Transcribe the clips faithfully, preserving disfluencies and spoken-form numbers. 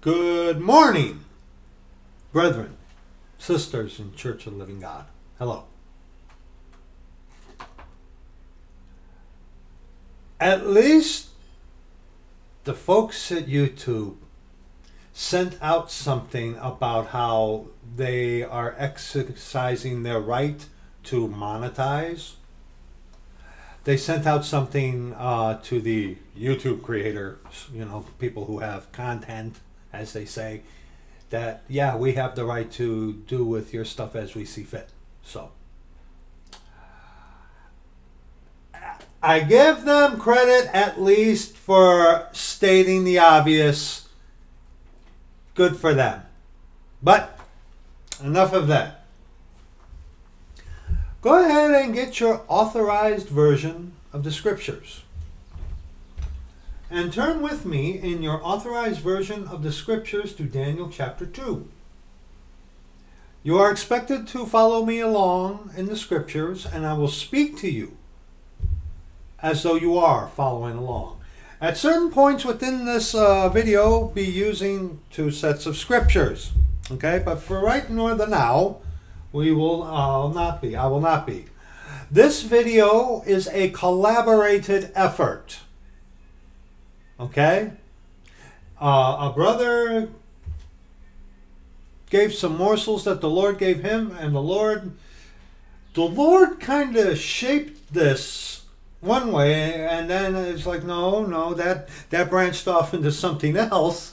Good morning, brethren, sisters in Church of the Living God. Hello. At least the folks at YouTube sent out something about how they are exercising their right to monetize. They sent out something uh, to the YouTube creators, you know, people who have content, as they say, that, yeah, we have the right to do with your stuff as we see fit. So, I give them credit at least for stating the obvious. Good for them. But, enough of that. Go ahead and get your authorized version of the scriptures. And turn with me in your authorized version of the scriptures to Daniel chapter two. You are expected to follow me along in the scriptures, and I will speak to you as though you are following along. At certain points within this uh, video, be using two sets of scriptures. Okay, but for right nor the now, we will uh, not be. I will not be. This video is a collaborated effort. Okay? Uh, a brother gave some morsels that the Lord gave him, and the Lord, the Lord kind of shaped this one way, and then it's like, no, no, that, that branched off into something else.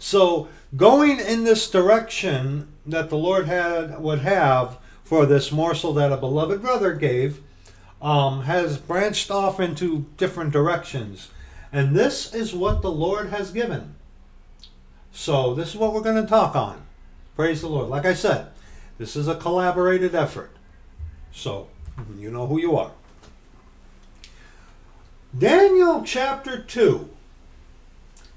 So, going in this direction that the Lord had would have for this morsel that a beloved brother gave um, has branched off into different directions. And this is what the Lord has given. So this is what we're going to talk on. Praise the Lord. Like I said, this is a collaborated effort. So you know who you are. Daniel chapter two.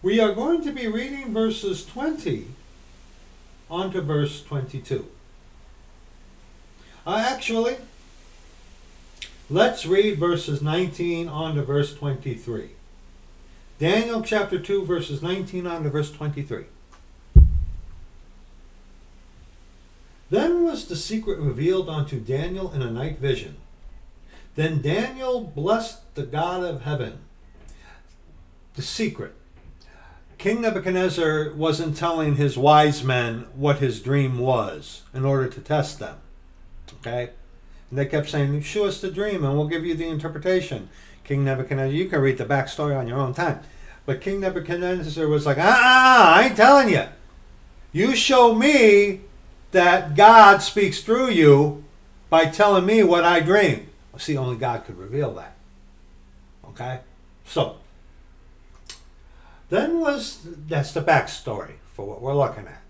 We are going to be reading verses twenty on to verse twenty-two. Uh, actually, let's read verses nineteen on to verse twenty-three. Daniel chapter two, verses nineteen on to verse twenty-three. Then was the secret revealed unto Daniel in a night vision. Then Daniel blessed the God of heaven. The secret. King Nebuchadnezzar wasn't telling his wise men what his dream was in order to test them. Okay? And they kept saying, show us the dream and we'll give you the interpretation. King Nebuchadnezzar, you can read the backstory on your own time. But King Nebuchadnezzar was like, ah, I ain't telling you. You show me that God speaks through you by telling me what I dream. Well, see, only God could reveal that. Okay? So, Then was, that's the backstory for what we're looking at.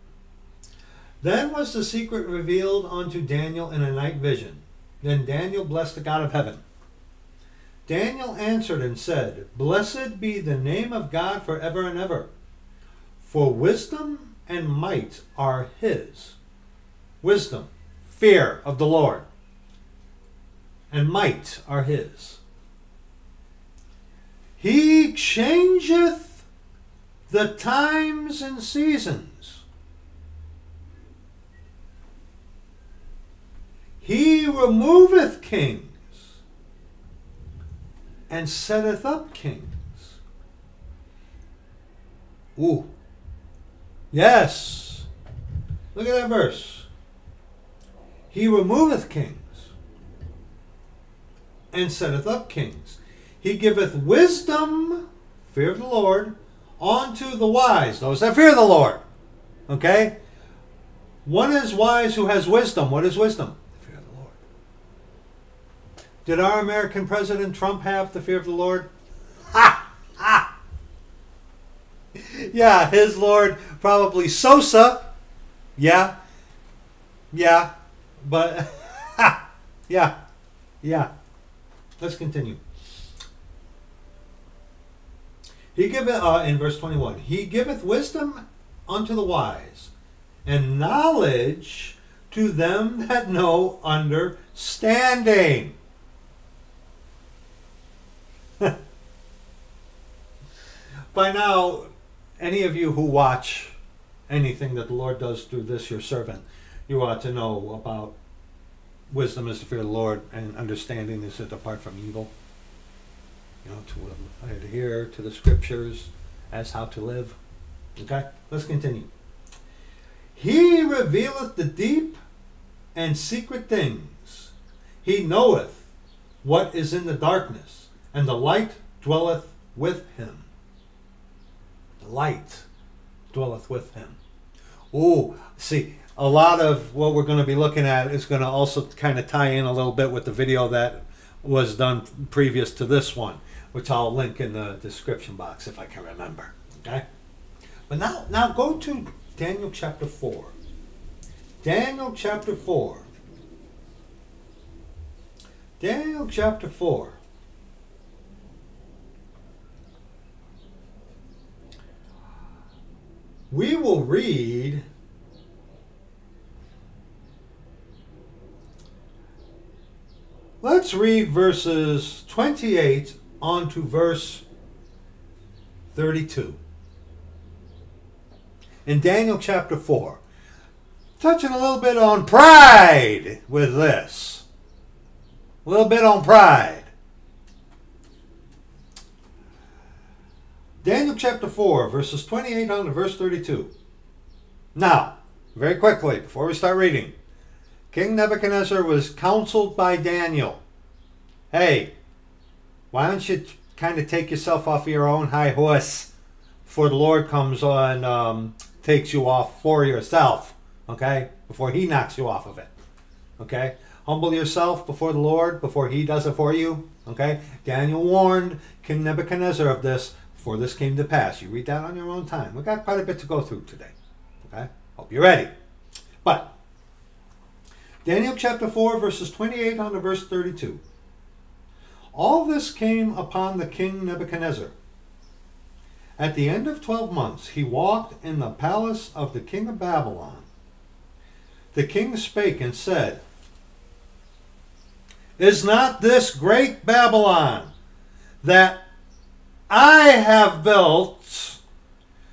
Then was the secret revealed unto Daniel in a night vision. Then Daniel blessed the God of heaven. Daniel answered and said, Blessed be the name of God forever and ever, for wisdom and might are his. Wisdom, fear of the Lord, and might are his. He changeth the times and seasons. He removeth kings and setteth up kings. Ooh. Yes. Look at that verse. He removeth kings and setteth up kings. He giveth wisdom, fear of the Lord, unto the wise, those that fear the Lord. Okay? One is wise who has wisdom. What is wisdom? The fear of the Lord. Did our American President Trump have the fear of the Lord? Ha! Ha! Yeah, his Lord, probably Sosa. Yeah. Yeah. But, ha! Yeah. Yeah. Let's continue. He giveth, uh, in verse twenty-one, He giveth wisdom unto the wise, and knowledge to them that know understanding. By now, any of you who watch anything that the Lord does through this, your servant, you ought to know about wisdom is to fear the Lord, and understanding is to depart from evil. You know, to adhere to the scriptures as how to live. Okay, let's continue. He revealeth the deep and secret things. He knoweth what is in the darkness, and the light dwelleth with him. The light dwelleth with him. Ooh, see, a lot of what we're going to be looking at is going to also kind of tie in a little bit with the video that was done previous to this one, which I'll link in the description box if I can remember. Okay? But now, now go to Daniel chapter four. Daniel chapter four. Daniel chapter four. We will read Let's read verses twenty-eight on to verse thirty-two. In Daniel chapter four, touching a little bit on pride with this. A little bit on pride. Daniel chapter four, verses twenty-eight on to verse thirty-two. Now, very quickly, before we start reading, King Nebuchadnezzar was counseled by Daniel. Hey, why don't you kind of take yourself off your own high horse before the Lord comes on, um, takes you off for yourself, okay? Before he knocks you off of it, okay? Humble yourself before the Lord, before he does it for you, okay? Daniel warned King Nebuchadnezzar of this before this came to pass. You read that on your own time. We've got quite a bit to go through today, okay? Hope you're ready. But Daniel chapter four, verses twenty-eight on to verse thirty-two. All this came upon the king Nebuchadnezzar. At the end of twelve months, he walked in the palace of the king of Babylon. The king spake and said, Is not this great Babylon that I have built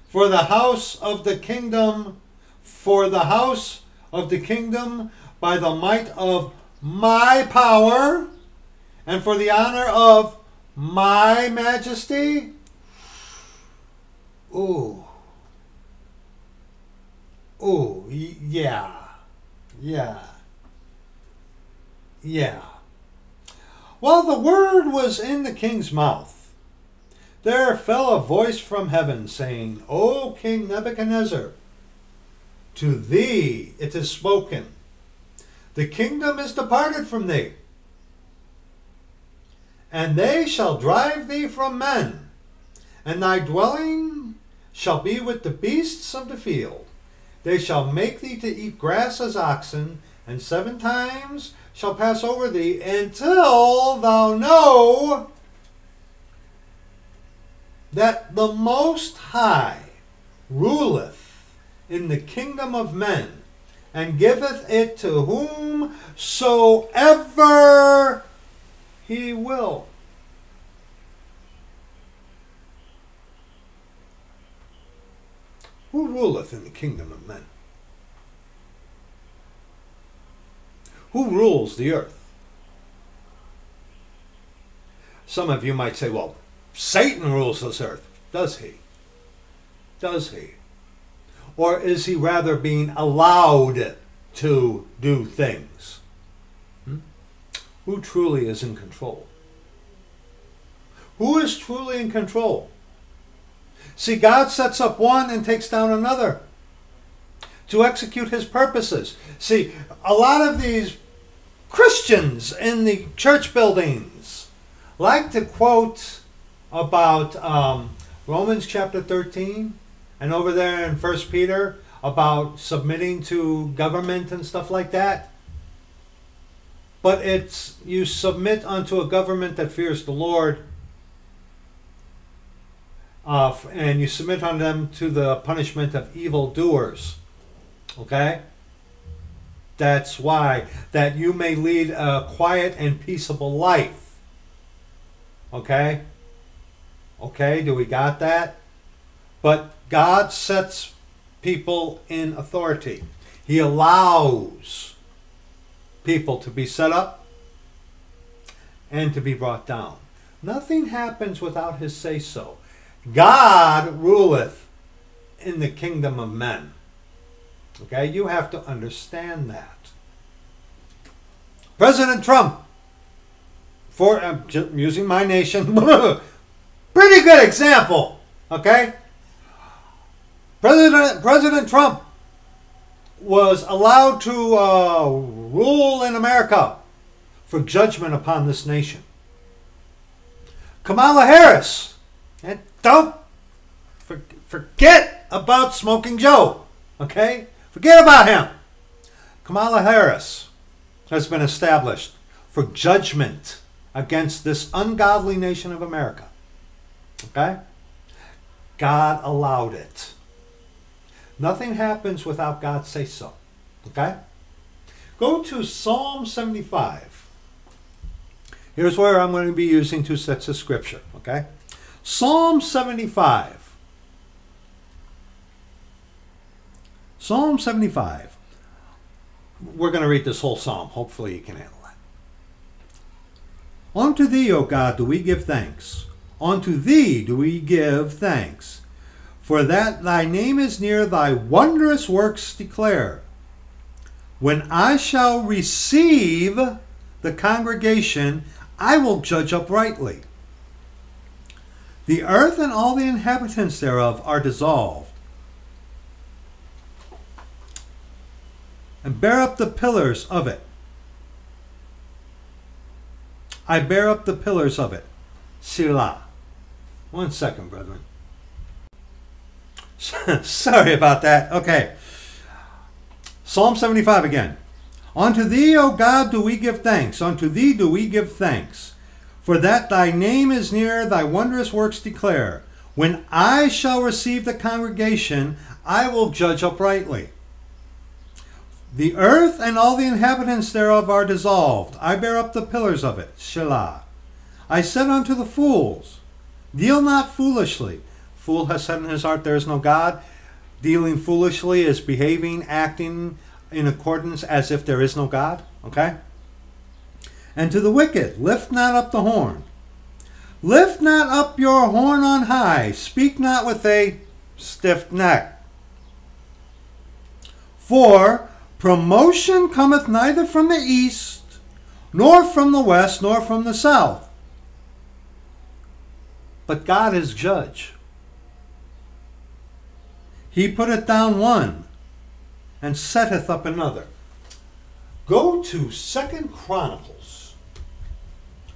for the house of the kingdom, for the house of the kingdom by the might of my power and for the honor of my majesty? Ooh. Ooh, yeah. Yeah. Yeah. While the word was in the king's mouth, there fell a voice from heaven saying, O King Nebuchadnezzar, to thee it is spoken, the kingdom is departed from thee, and they shall drive thee from men, and thy dwelling shall be with the beasts of the field. They shall make thee to eat grass as oxen, and seven times shall pass over thee, until thou know that the Most High ruleth in the kingdom of men, and giveth it to whomsoever he will. Who ruleth in the kingdom of men? Who rules the earth? Some of you might say, well, Satan rules this earth. Does he? Does he? Or is he rather being allowed to do things? Hmm? Who truly is in control? Who is truly in control? See, God sets up one and takes down another to execute his purposes. See, a lot of these Christians in the church buildings like to quote about um, Romans chapter thirteen, and over there in First Peter about submitting to government and stuff like that. But it's, you submit unto a government that fears the Lord, Uh, and you submit on them to the punishment of evildoers. Okay? That's why. That you may lead a quiet and peaceable life. Okay? Okay, do we got that? But God sets people in authority. He allows people to be set up and to be brought down. Nothing happens without his say-so. God ruleth in the kingdom of men. Okay, you have to understand that. President Trump, for I'm using my nation, pretty good example, okay? President, President Trump was allowed to uh, rule in America for judgment upon this nation. Kamala Harris, and don't for, forget about Smoking Joe, okay? Forget about him. Kamala Harris has been established for judgment against this ungodly nation of America, okay? God allowed it. Nothing happens without God say so, okay? Go to Psalm seventy-five. Here's where I'm going to be using two sets of scripture, okay? Psalm seventy-five. Psalm seventy-five. We're going to read this whole psalm. Hopefully you can handle it. Unto thee, O God, do we give thanks. Unto thee do we give thanks. For that thy name is near, thy wondrous works declare. When I shall receive the congregation, I will judge uprightly. The earth and all the inhabitants thereof are dissolved. And bear up the pillars of it. I bear up the pillars of it. Selah. One second, brethren. Sorry about that. Okay. Psalm seventy-five again. Unto thee, O God, do we give thanks. Unto thee do we give thanks. For that thy name is near, thy wondrous works declare. When I shall receive the congregation, I will judge uprightly. The earth and all the inhabitants thereof are dissolved. I bear up the pillars of it. Selah. I said unto the fools, deal not foolishly. Fool has said in his heart, there is no God. Dealing foolishly is behaving, acting in accordance as if there is no God. Okay? And to the wicked, lift not up the horn. Lift not up your horn on high. Speak not with a stiff neck. For promotion cometh neither from the east, nor from the west, nor from the south. But God is judge. He putteth down one, and setteth up another. Go to Second Chronicles.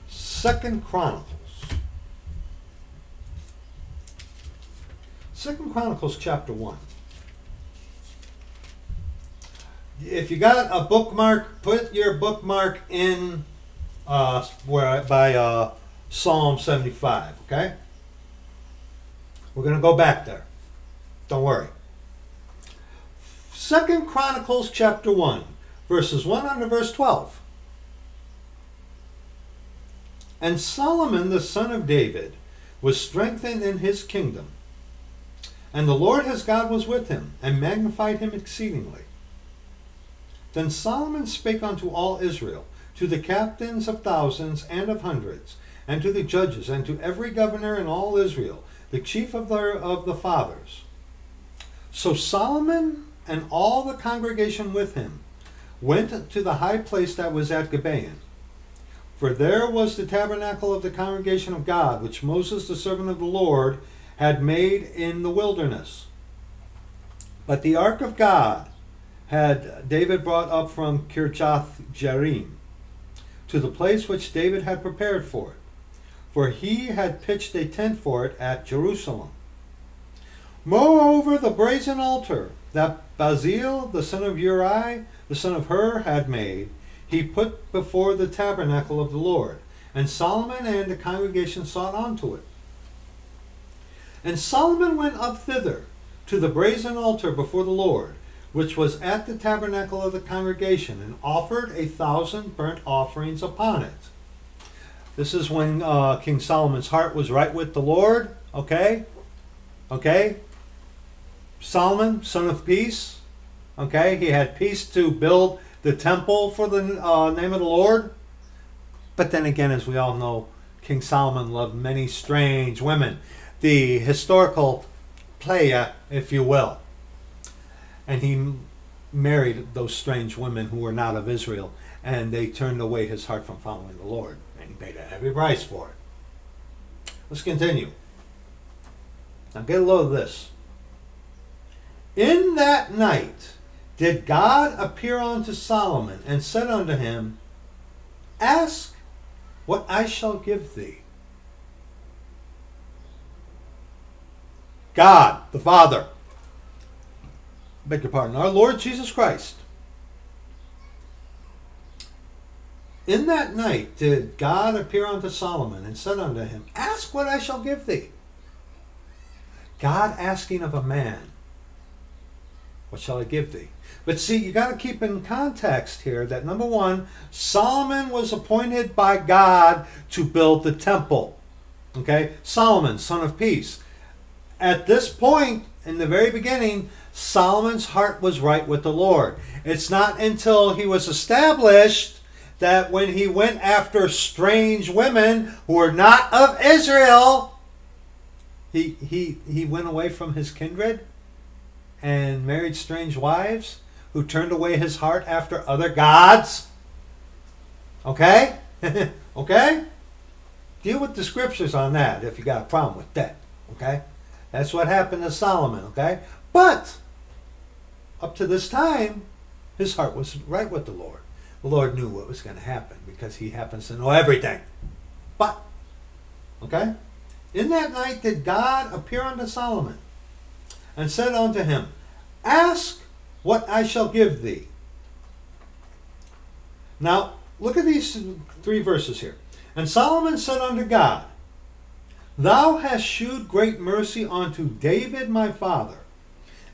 Second Chronicles. Second Chronicles chapter one. If you got a bookmark, put your bookmark in uh, where by uh, Psalm seventy-five, okay? We're going to go back there. Don't worry. Second Chronicles chapter one, verses one under verse twelve. And Solomon the son of David was strengthened in his kingdom, and the Lord his God was with him, and magnified him exceedingly. Then Solomon spake unto all Israel, to the captains of thousands and of hundreds, and to the judges, and to every governor in all Israel, the chief of the, of the fathers. So Solomon and all the congregation with him went to the high place that was at Gibeon. For there was the tabernacle of the congregation of God, which Moses the servant of the Lord had made in the wilderness. But the ark of God had David brought up from Kirjath-Jearim to the place which David had prepared for it, for he had pitched a tent for it at Jerusalem. Moreover, the brazen altar that Basil, the son of Uri, the son of Hur, had made, he put before the tabernacle of the Lord, and Solomon and the congregation sought unto it. And Solomon went up thither to the brazen altar before the Lord, which was at the tabernacle of the congregation, and offered a thousand burnt offerings upon it. This is when uh, King Solomon's heart was right with the Lord, okay? Okay? Solomon, son of peace. Okay, he had peace to build the temple for the uh, name of the Lord. But then again, as we all know, King Solomon loved many strange women. The historical player, if you will. And he married those strange women who were not of Israel. And they turned away his heart from following the Lord. And he paid a heavy price for it. Let's continue. Now get a load of this. In that night did God appear unto Solomon and said unto him, ask what I shall give thee. God, the Father, beg your pardon, our Lord Jesus Christ. In that night did God appear unto Solomon and said unto him, ask what I shall give thee. God asking of a man, what shall I give thee? But see, you got to keep in context here that number one, Solomon was appointed by God to build the temple. Okay? Solomon, son of peace. At this point, in the very beginning, Solomon's heart was right with the Lord. It's not until he was established that when he went after strange women who were not of Israel, he, he, he went away from his kindred and married strange wives who turned away his heart after other gods. Okay? Okay? Deal with the scriptures on that if you got a problem with that. Okay? That's what happened to Solomon. Okay? But up to this time, his heart was right with the Lord. The Lord knew what was going to happen because he happens to know everything. But, okay? In that night did God appear unto Solomon and said unto him, ask what I shall give thee. Now, look at these three verses here. And Solomon said unto God, thou hast shewed great mercy unto David my father,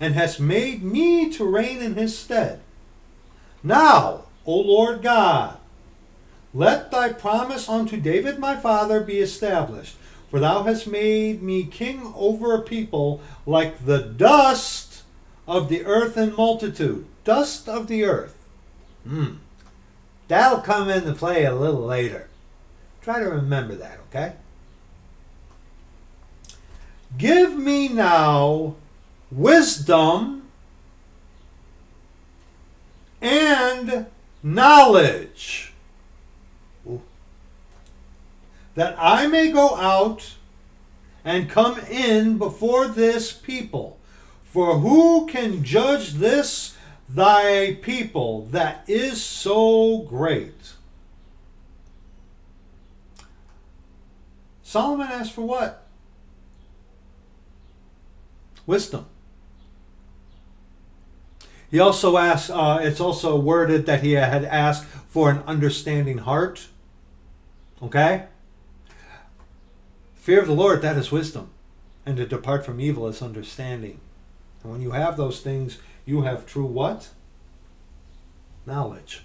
and hast made me to reign in his stead. Now, O Lord God, let thy promise unto David my father be established. For thou hast made me king over a people like the dust of the earth in multitude. Dust of the earth. Hmm. That'll come into play a little later. Try to remember that, okay? Give me now wisdom and knowledge, that I may go out and come in before this people. For who can judge this thy people that is so great? Solomon asked for what? Wisdom. He also asked, uh, it's also worded that he had asked for an understanding heart. Okay? Fear of the Lord, that is wisdom. And to depart from evil is understanding. And when you have those things, you have true what? Knowledge.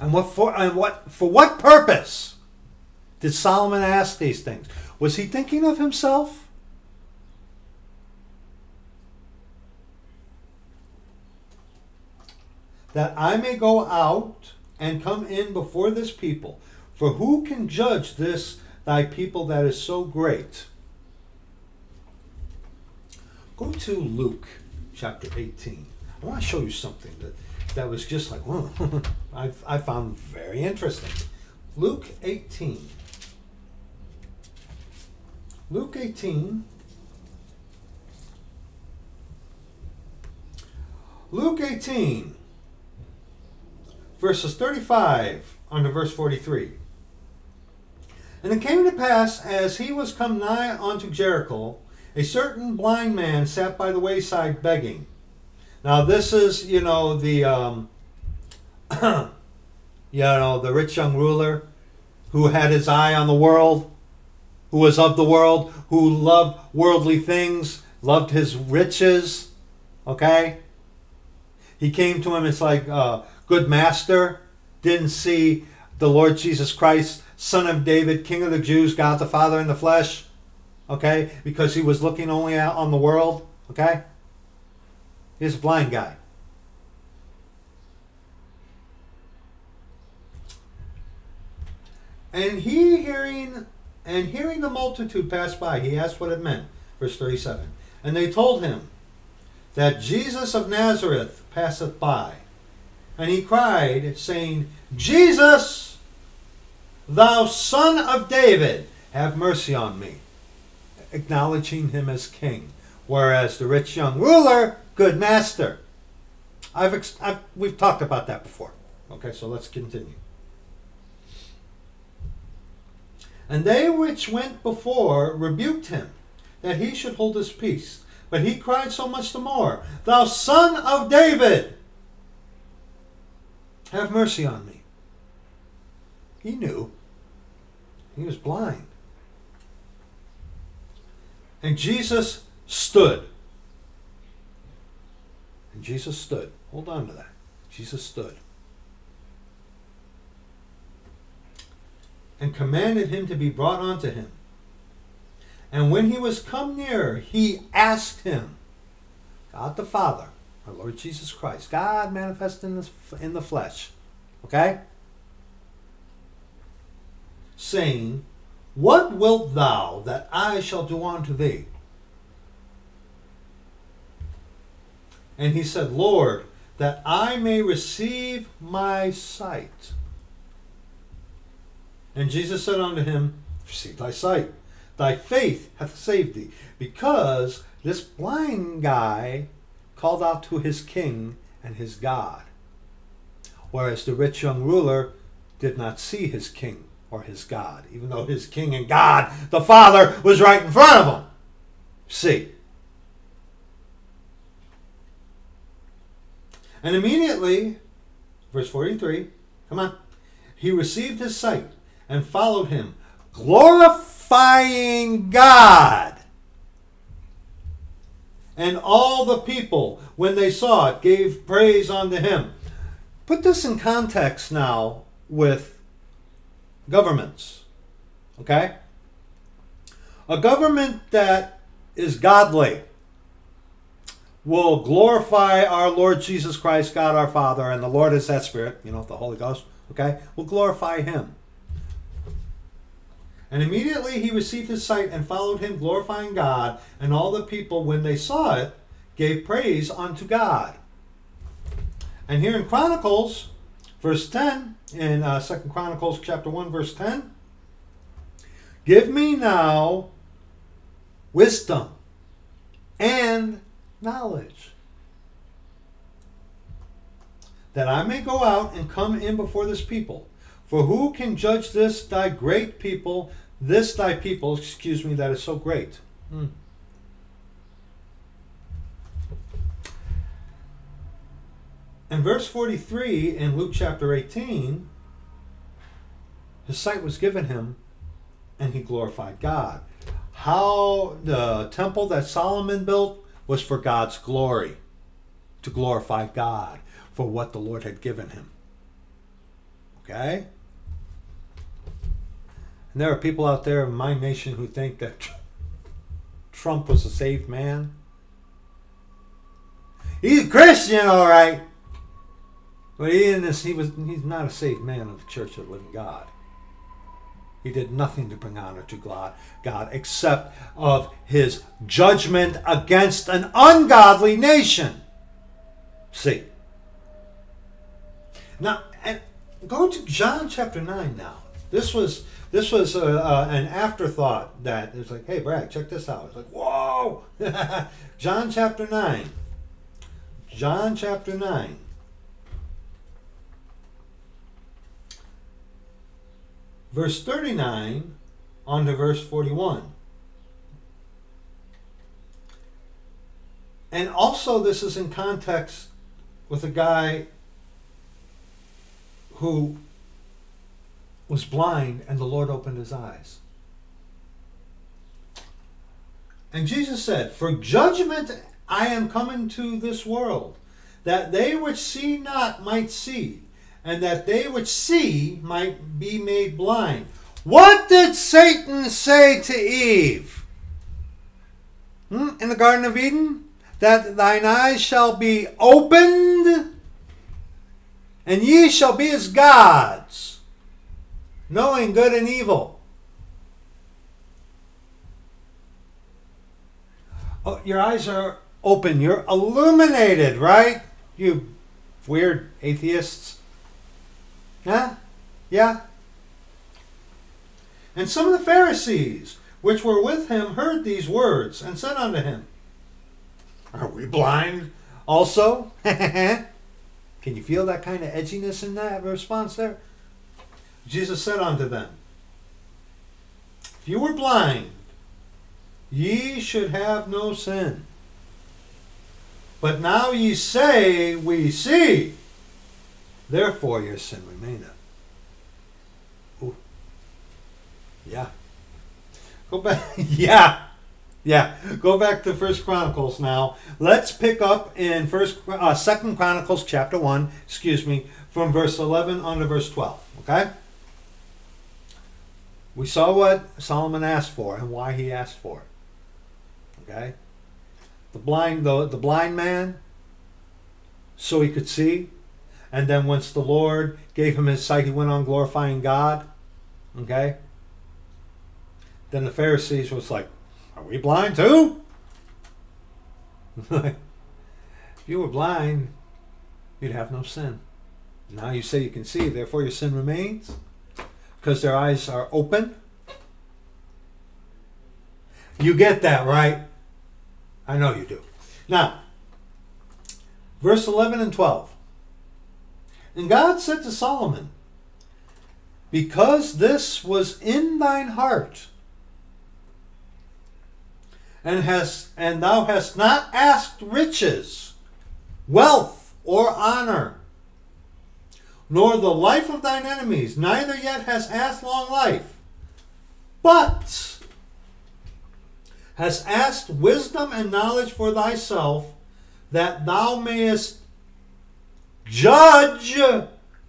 And what for, and what, for what purpose did Solomon ask these things? Was he thinking of himself? That I may go out and come in before this people. For who can judge this thy people that is so great? Go to Luke chapter eighteen. I want to show you something that, that was just like, whoa, I, I found very interesting. Luke eighteen. Luke eighteen. Luke eighteen, verses thirty-five unto verse forty-three. And it came to pass, as he was come nigh unto Jericho, a certain blind man sat by the wayside begging. Now this is, you know, the, um, you know, the rich young ruler who had his eye on the world, who was of the world, who loved worldly things, loved his riches, okay? He came to him, it's like, uh, good master, didn't see the Lord Jesus Christ, Son of David, King of the Jews, God the Father in the flesh, okay, because he was looking only out on the world, Okay? He's a blind guy. And he hearing and hearing the multitude pass by, he asked what it meant. Verse thirty-seven. And they told him that Jesus of Nazareth passeth by. And he cried, saying, Jesus, thou son of David, have mercy on me. Acknowledging him as king. Whereas the rich young ruler, good master. I've, ex I've We've talked about that before. Okay, so let's continue. And they which went before rebuked him, that he should hold his peace. But he cried so much the more, Thou son of David, have mercy on me. He knew. He was blind. And Jesus stood. And Jesus stood. Hold on to that. Jesus stood. And commanded him to be brought unto him. And when he was come near, he asked him, God the Father, our Lord Jesus Christ, God manifested in the, in the flesh, okay? Saying, What wilt thou that I shall do unto thee? And he said, Lord, that I may receive my sight. And Jesus said unto him, Receive thy sight. Thy faith hath saved thee. Because this blind guy called out to his king and his God. Whereas the rich young ruler did not see his king or his God. Even though his king and God, the Father, was right in front of him. See. And immediately, verse forty-three, come on. He received his sight. And followed him, glorifying God. And all the people, when they saw it, gave praise unto him. Put this in context now with governments. Okay? A government that is godly will glorify our Lord Jesus Christ, God our Father, and the Lord is that Spirit, you know, the Holy Ghost. Okay? Will glorify him. And immediately he received his sight and followed him, glorifying God. And all the people, when they saw it, gave praise unto God. And here in Chronicles, verse ten, in uh, Second Chronicles chapter one, verse ten, Give me now wisdom and knowledge, that I may go out and come in before this people. For who can judge this thy great people, this thy people, excuse me, that is so great? Hmm. And verse forty-three in Luke chapter eighteen, his sight was given him, and he glorified God. How the temple that Solomon built was for God's glory, to glorify God for what the Lord had given him. Okay? And there are people out there in my nation who think that Trump was a saved man. He's a Christian, all right. But he didn't, he was, he's not a saved man of the Church of the Living God. He did nothing to bring honor to God, God except of his judgment against an ungodly nation. See? Now, and go to John chapter nine now. This was this was uh, uh, an afterthought that it's like, hey, Brad, check this out. It's like, whoa! John chapter nine. John chapter nine. Verse thirty-nine on to verse forty-one. And also this is in context with a guy who was blind and the Lord opened his eyes. And Jesus said, For judgment I am come into this world, that they which see not might see, and that they which see might be made blind. What did Satan say to Eve? Hmm? In the Garden of Eden? that thine eyes shall be opened, and ye shall be as gods, knowing good and evil. Oh, your eyes are open. You're illuminated, right? You weird atheists. Huh? Yeah? And some of the Pharisees which were with him heard these words, and said unto him, Are we blind also? Can you feel that kind of edginess in that response there? Jesus said unto them, If you were blind, ye should have no sin. But now ye say, We see. Therefore your sin remaineth. Ooh. Yeah. Go back. Yeah. Yeah. Go back to First Chronicles now. Let's pick up in First, uh, Second Chronicles chapter one, excuse me, from verse eleven on to verse twelve. Okay? We saw what Solomon asked for and why he asked for it. Okay? The blind, the, the blind man, so he could see. And then once the Lord gave him his sight, he went on glorifying God. Okay? Then the Pharisees was like, Are we blind too? If you were blind, you'd have no sin. Now you say you can see, therefore your sin remains. Because their eyes are open. You get that, right? I know you do. Now, verse eleven and twelve. And God said to Solomon, Because this was in thine heart, and hast and thou hast not asked riches, wealth, or honor, nor the life of thine enemies, neither yet hast asked long life, but hast asked wisdom and knowledge for thyself, that thou mayest judge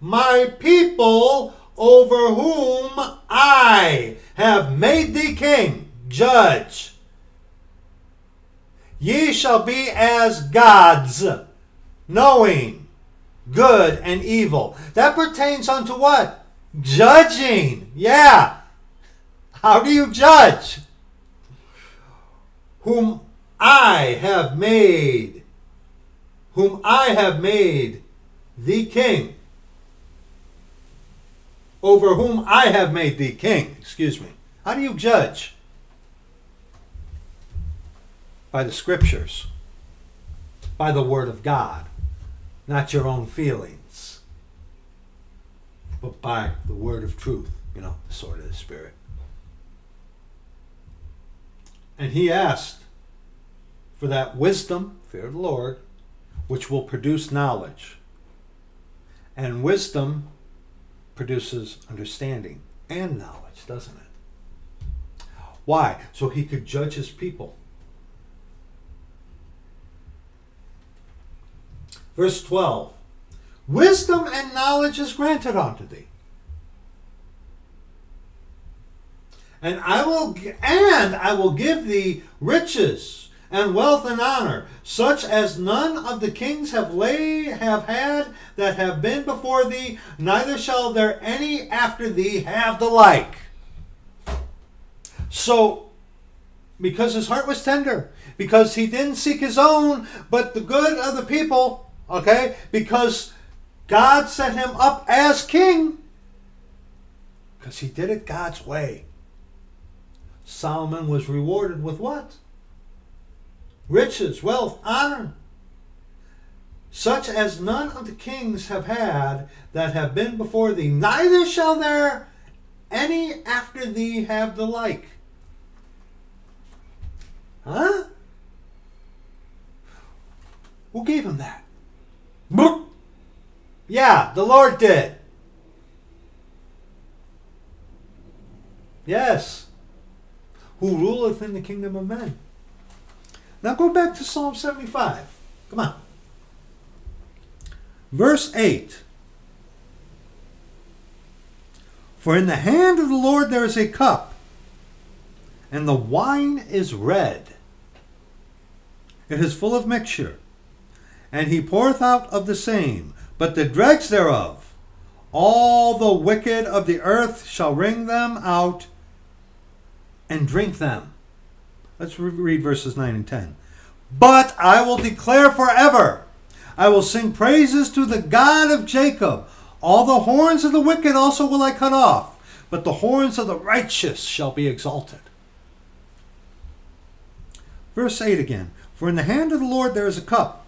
my people over whom I have made thee king. Judge. Ye shall be as gods, knowing good and evil. That pertains unto what? Judging. Yeah. How do you judge? Whom I have made, whom I have made thee king. Over whom I have made thee king. Excuse me. How do you judge? By the scriptures. By the word of God. Not your own feelings, but by the word of truth, you know, the sword of the Spirit. And he asked for that wisdom, fear of the Lord, which will produce knowledge. And wisdom produces understanding and knowledge, doesn't it? Why? So he could judge his people. Verse twelve, wisdom and knowledge is granted unto thee. And I will and I will give thee riches and wealth and honor, such as none of the kings have laid have had that have been before thee, neither shall there any after thee have the like. So, because his heart was tender, because he didn't seek his own, but the good of the people. Okay? Because God set him up as king. Because he did it God's way. Solomon was rewarded with what? Riches, wealth, honor. Such as none of the kings have had that have been before thee. Neither shall there any after thee have the like. Huh? Who gave him that? Yeah, the Lord did. Yes. Who ruleth in the kingdom of men. Now go back to Psalm seventy-five. Come on. Verse eight. For in the hand of the Lord there is a cup, and the wine is red, It is full of mixture. And he poureth out of the same, but the dregs thereof, all the wicked of the earth shall wring them out and drink them. Let's read verses nine and ten. But I will declare forever. I will sing praises to the God of Jacob. All the horns of the wicked also will I cut off, but the horns of the righteous shall be exalted. Verse eight again. For in the hand of the Lord there is a cup,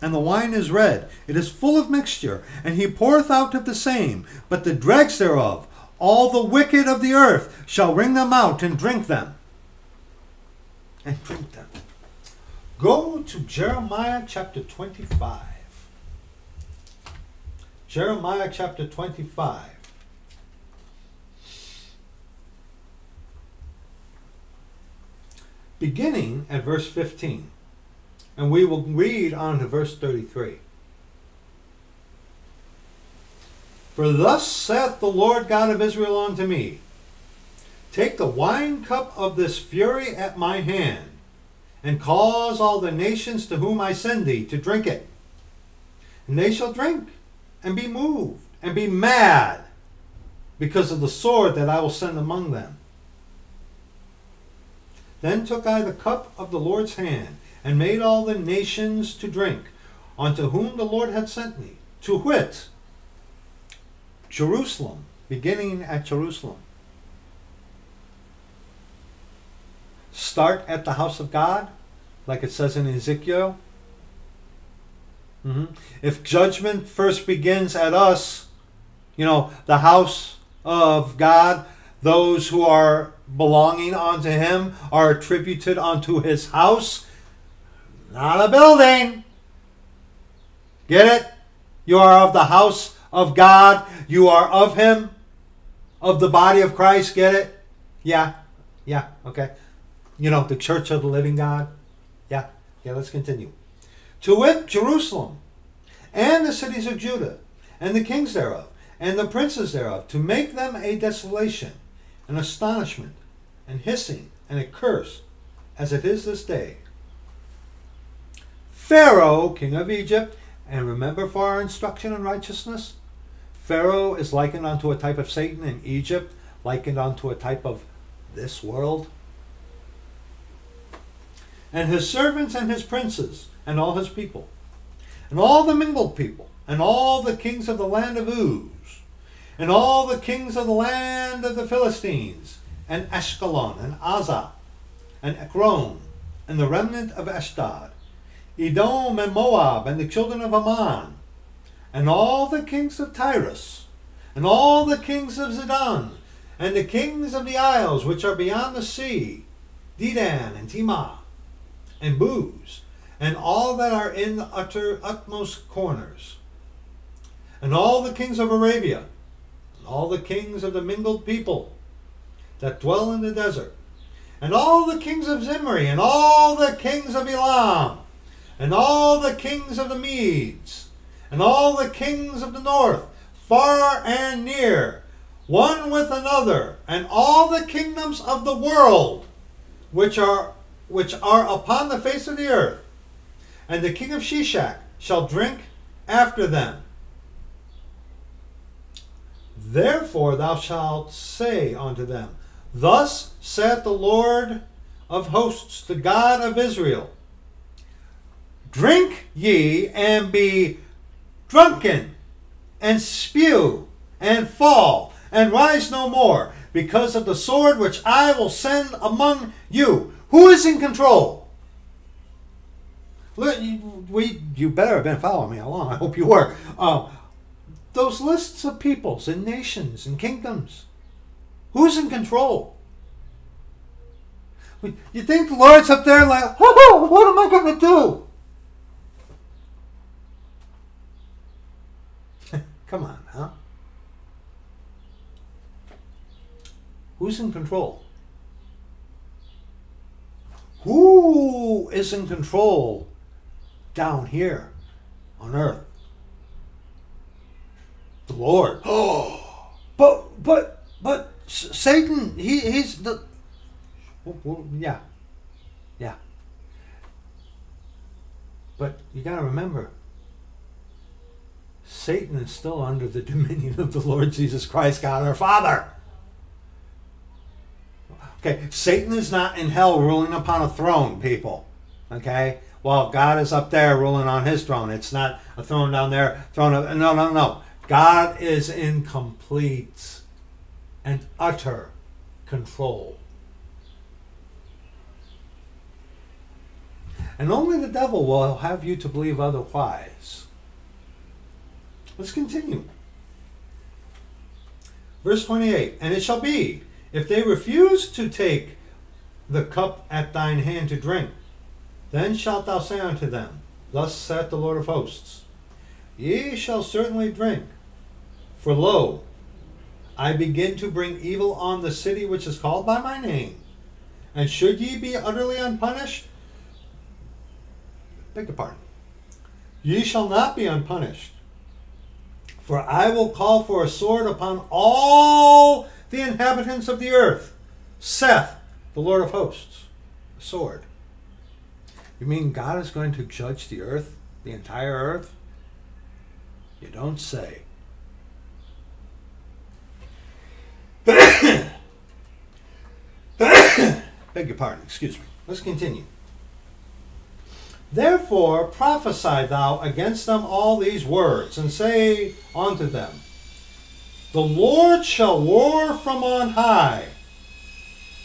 and the wine is red. It is full of mixture, and he poureth out of the same, but the dregs thereof, all the wicked of the earth, shall wring them out and drink them. And drink them. Go to Jeremiah chapter twenty-five. Jeremiah chapter twenty-five. Beginning at verse fifteen. And we will read on to verse thirty-three. For thus saith the Lord God of Israel unto me, take the wine cup of this fury at my hand, and cause all the nations to whom I send thee to drink it. And they shall drink, and be moved, and be mad, because of the sword that I will send among them. Then took I the cup of the Lord's hand, and made all the nations to drink, unto whom the Lord had sent me, to wit, Jerusalem, beginning at Jerusalem. Start at the house of God, like it says in Ezekiel. Mm-hmm. If judgment first begins at us, you know, the house of God, those who are belonging unto him are attributed unto his house, not a building. Get it? You are of the house of God. You are of him, of the body of Christ. Get it? Yeah, yeah, okay. You know, the church of the living God. Yeah, yeah, let's continue. To wit, Jerusalem, and the cities of Judah, and the kings thereof, and the princes thereof, to make them a desolation, an astonishment, and hissing, and a curse, as it is this day. Pharaoh, king of Egypt, and remember for our instruction in righteousness, Pharaoh is likened unto a type of Satan, and Egypt likened unto a type of this world. And his servants and his princes, and all his people, and all the mingled people, and all the kings of the land of Uz, and all the kings of the land of the Philistines, and Ashkelon, and Azah, and Ekron, and the remnant of Ashdod, Edom and Moab, and the children of Ammon, and all the kings of Tyrus, and all the kings of Zidon, and the kings of the isles which are beyond the sea, Dedan and Timah, and Booz, and all that are in the utter utmost corners, and all the kings of Arabia, and all the kings of the mingled people that dwell in the desert, and all the kings of Zimri, and all the kings of Elam, and all the kings of the Medes, and all the kings of the north, far and near, one with another, and all the kingdoms of the world, which are which are upon the face of the earth. And the king of Shishak shall drink after them. Therefore thou shalt say unto them, thus saith the Lord of hosts, the God of Israel, drink ye, and be drunken, and spew, and fall, and rise no more, because of the sword which I will send among you. Who is in control? Look, you, we, you better have been following me along. I hope you were. Uh, those lists of peoples and nations and kingdoms. Who's in control? You think the Lord's up there like, oh, what am I going to do? Come on, huh? Who's in control? Who is in control down here on earth? The Lord. Oh, but but but Satan. He he's the. Yeah, yeah. But you got to remember, Satan is still under the dominion of the Lord Jesus Christ, God our Father. Okay, Satan is not in hell ruling upon a throne, people. Okay? Well, God is up there ruling on his throne. It's not a throne down there, throne up. No, no, no. God is in complete and utter control. And only the devil will have you to believe otherwise. Let's continue. Verse twenty-eight. And it shall be, if they refuse to take the cup at thine hand to drink, then shalt thou say unto them, Thus saith the Lord of hosts, Ye shall certainly drink. For lo, I begin to bring evil on the city which is called by my name. And should ye be utterly unpunished, beg your pardon, ye shall not be unpunished. For I will call for a sword upon all the inhabitants of the earth, saith the Lord of hosts. A sword. You mean God is going to judge the earth, the entire earth? You don't say. Beg your pardon, excuse me. Let's continue. Therefore prophesy thou against them all these words, and say unto them, The Lord shall roar from on high,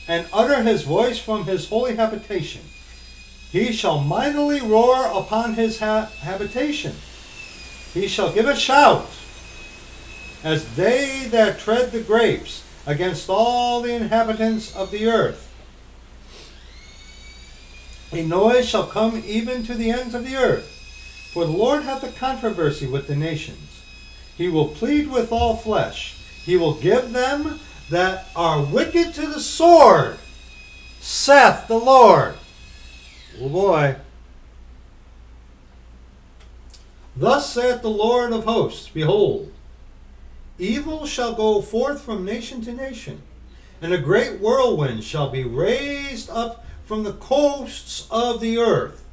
and utter his voice from his holy habitation. He shall mightily roar upon his ha habitation. He shall give a shout, as they that tread the grapes, against all the inhabitants of the earth. A noise shall come even to the ends of the earth. For the Lord hath a controversy with the nations. He will plead with all flesh. He will give them that are wicked to the sword, saith the Lord. Oh boy. Thus saith the Lord of hosts, Behold, evil shall go forth from nation to nation, and a great whirlwind shall be raised up from the coasts of the earth.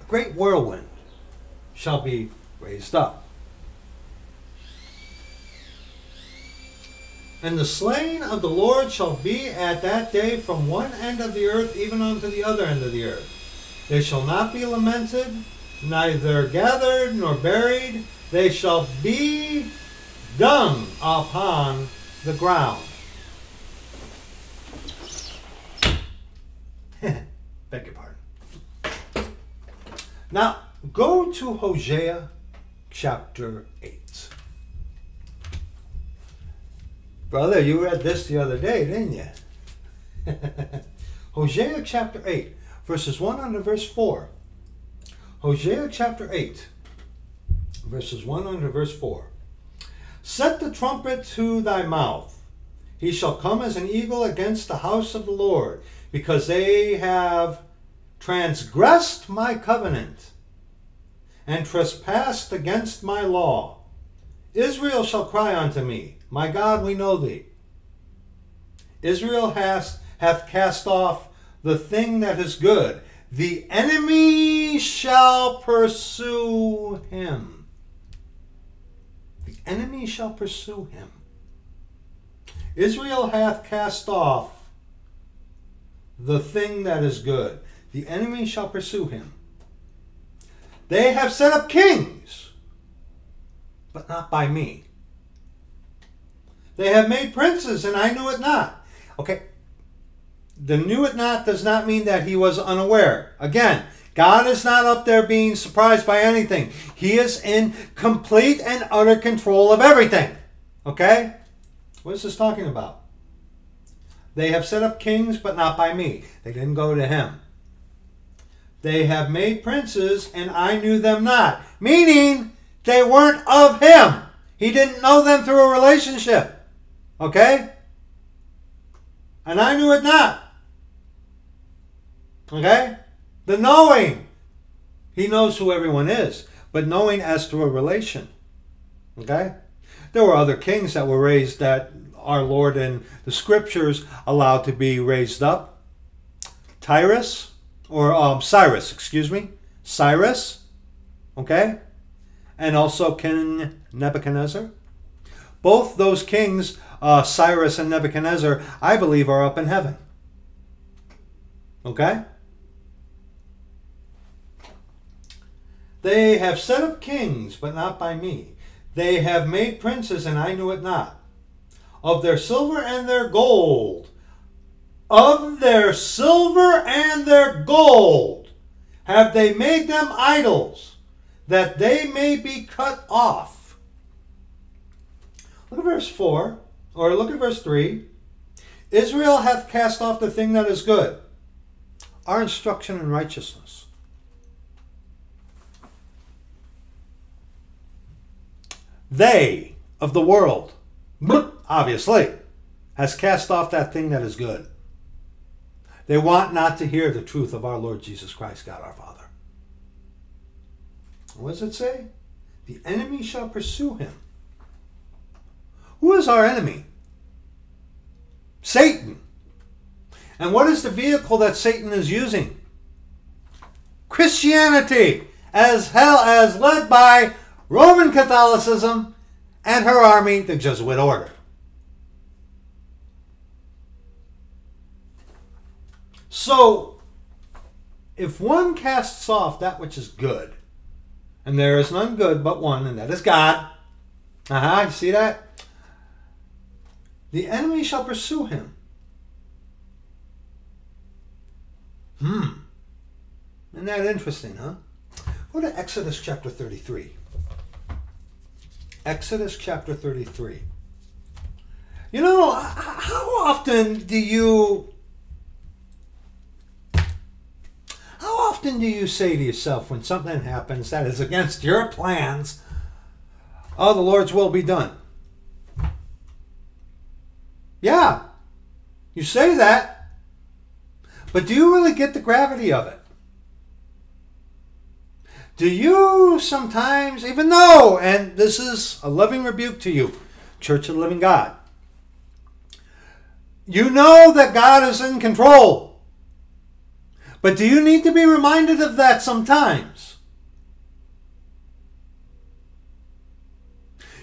A great whirlwind shall be raised up. And the slain of the Lord shall be at that day from one end of the earth even unto the other end of the earth. They shall not be lamented, neither gathered nor buried. They shall be dung upon the ground. Beg your pardon. Now, go to Hosea chapter eight. Brother, you read this the other day, didn't you? Hosea chapter eight, verses one under verse four. Hosea chapter eight, verses one under verse four. Set the trumpet to thy mouth. He shall come as an eagle against the house of the Lord, because they have transgressed my covenant and trespassed against my law. Israel shall cry unto me, My God, we know thee. Israel hath, hath cast off the thing that is good. The enemy shall pursue him. The enemy shall pursue him. Israel hath cast off the thing that is good. The enemy shall pursue him. They have set up kings, but not by me. They have made princes, and I knew it not. Okay, the knew it not does not mean that he was unaware. Again, God is not up there being surprised by anything. He is in complete and utter control of everything. Okay? What is this talking about? They have set up kings, but not by me. They didn't go to him. They have made princes, and I knew them not. Meaning, they weren't of him. He didn't know them through a relationship. Okay? And I knew it not. Okay? The knowing. He knows who everyone is, but knowing as through a relation. Okay? There were other kings that were raised that our Lord in the scriptures allowed to be raised up. Tyrus, or um, Cyrus, excuse me, Cyrus, okay, and also King Nebuchadnezzar. Both those kings, uh, Cyrus and Nebuchadnezzar, I believe are up in heaven, okay? They have set up kings, but not by me. They have made princes, and I knew it not. Of their silver and their gold, of their silver and their gold, have they made them idols, that they may be cut off. Look at verse four, or look at verse three. Israel hath cast off the thing that is good, our instruction in righteousness. They of the world, obviously, has cast off that thing that is good. They want not to hear the truth of our Lord Jesus Christ, God our Father. What does it say? The enemy shall pursue him. Who is our enemy? Satan. And what is the vehicle that Satan is using? Christianity, as hell as led by Roman Catholicism and her army, the Jesuit order. So, if one casts off that which is good, and there is none good but one, and that is God. Aha, you see that? The enemy shall pursue him. Hmm. Isn't that interesting, huh? Go to Exodus chapter thirty-three. Exodus chapter thirty-three. You know, how often do you, how often do you say to yourself when something happens that is against your plans, oh, the Lord's will be done? Yeah, you say that, but do you really get the gravity of it? Do you sometimes, even though, and this is a loving rebuke to you, Church of the Living God, you know that God is in control, but do you need to be reminded of that sometimes?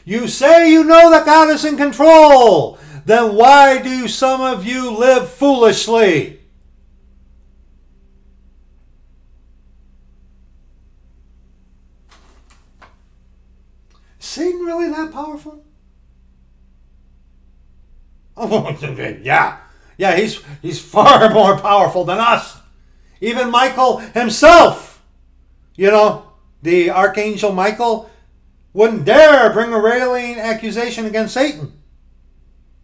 You say you know that God is in control, then why do some of you live foolishly? Satan really that powerful? Oh, yeah. Yeah, he's, he's far more powerful than us. Even Michael himself, you know, the Archangel Michael, wouldn't dare bring a railing accusation against Satan,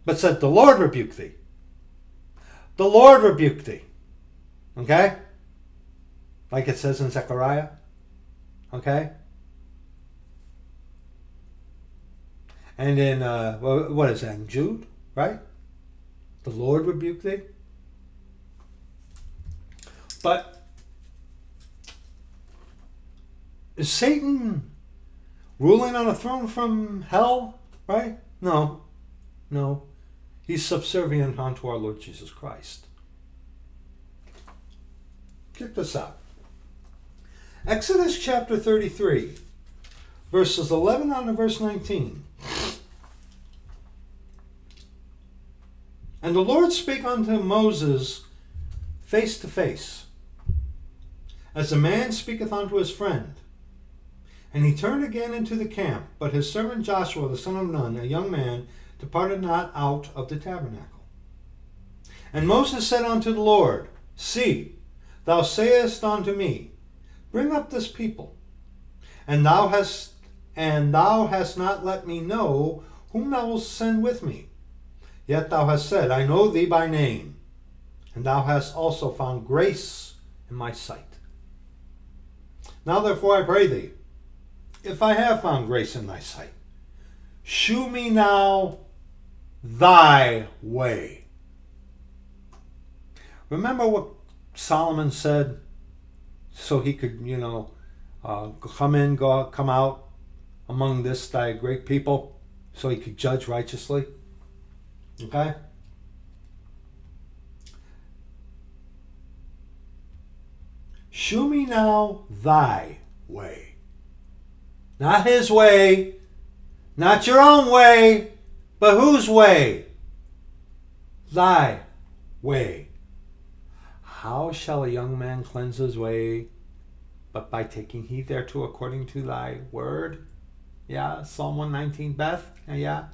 but said, the Lord rebuke thee. The Lord rebuke thee. Okay? Like it says in Zechariah. Okay? And in, uh, what is that, Jude, right? The Lord rebuked thee. But is Satan ruling on a throne from hell, right? No, no. He's subservient unto our Lord Jesus Christ. Check this out. Exodus chapter thirty-three, verses eleven on to verse nineteen. And the Lord spake unto Moses face to face, as a man speaketh unto his friend. And he turned again into the camp, but his servant Joshua, the son of Nun, a young man, departed not out of the tabernacle. And Moses said unto the Lord, see, thou sayest unto me, bring up this people, and thou hast, and thou hast not let me know whom thou wilt send with me. Yet thou hast said, I know thee by name, and thou hast also found grace in my sight. Now therefore I pray thee, if I have found grace in thy sight, shew me now thy way. Remember what Solomon said, so he could, you know, uh, come in, go out, come out among this thy great people, so he could judge righteously. Okay? Shew me now thy way. Not his way, not your own way, but whose way? Thy way. How shall a young man cleanse his way? But by taking heed thereto according to thy word. Yeah, Psalm one nineteen, Beth. Yeah, yeah.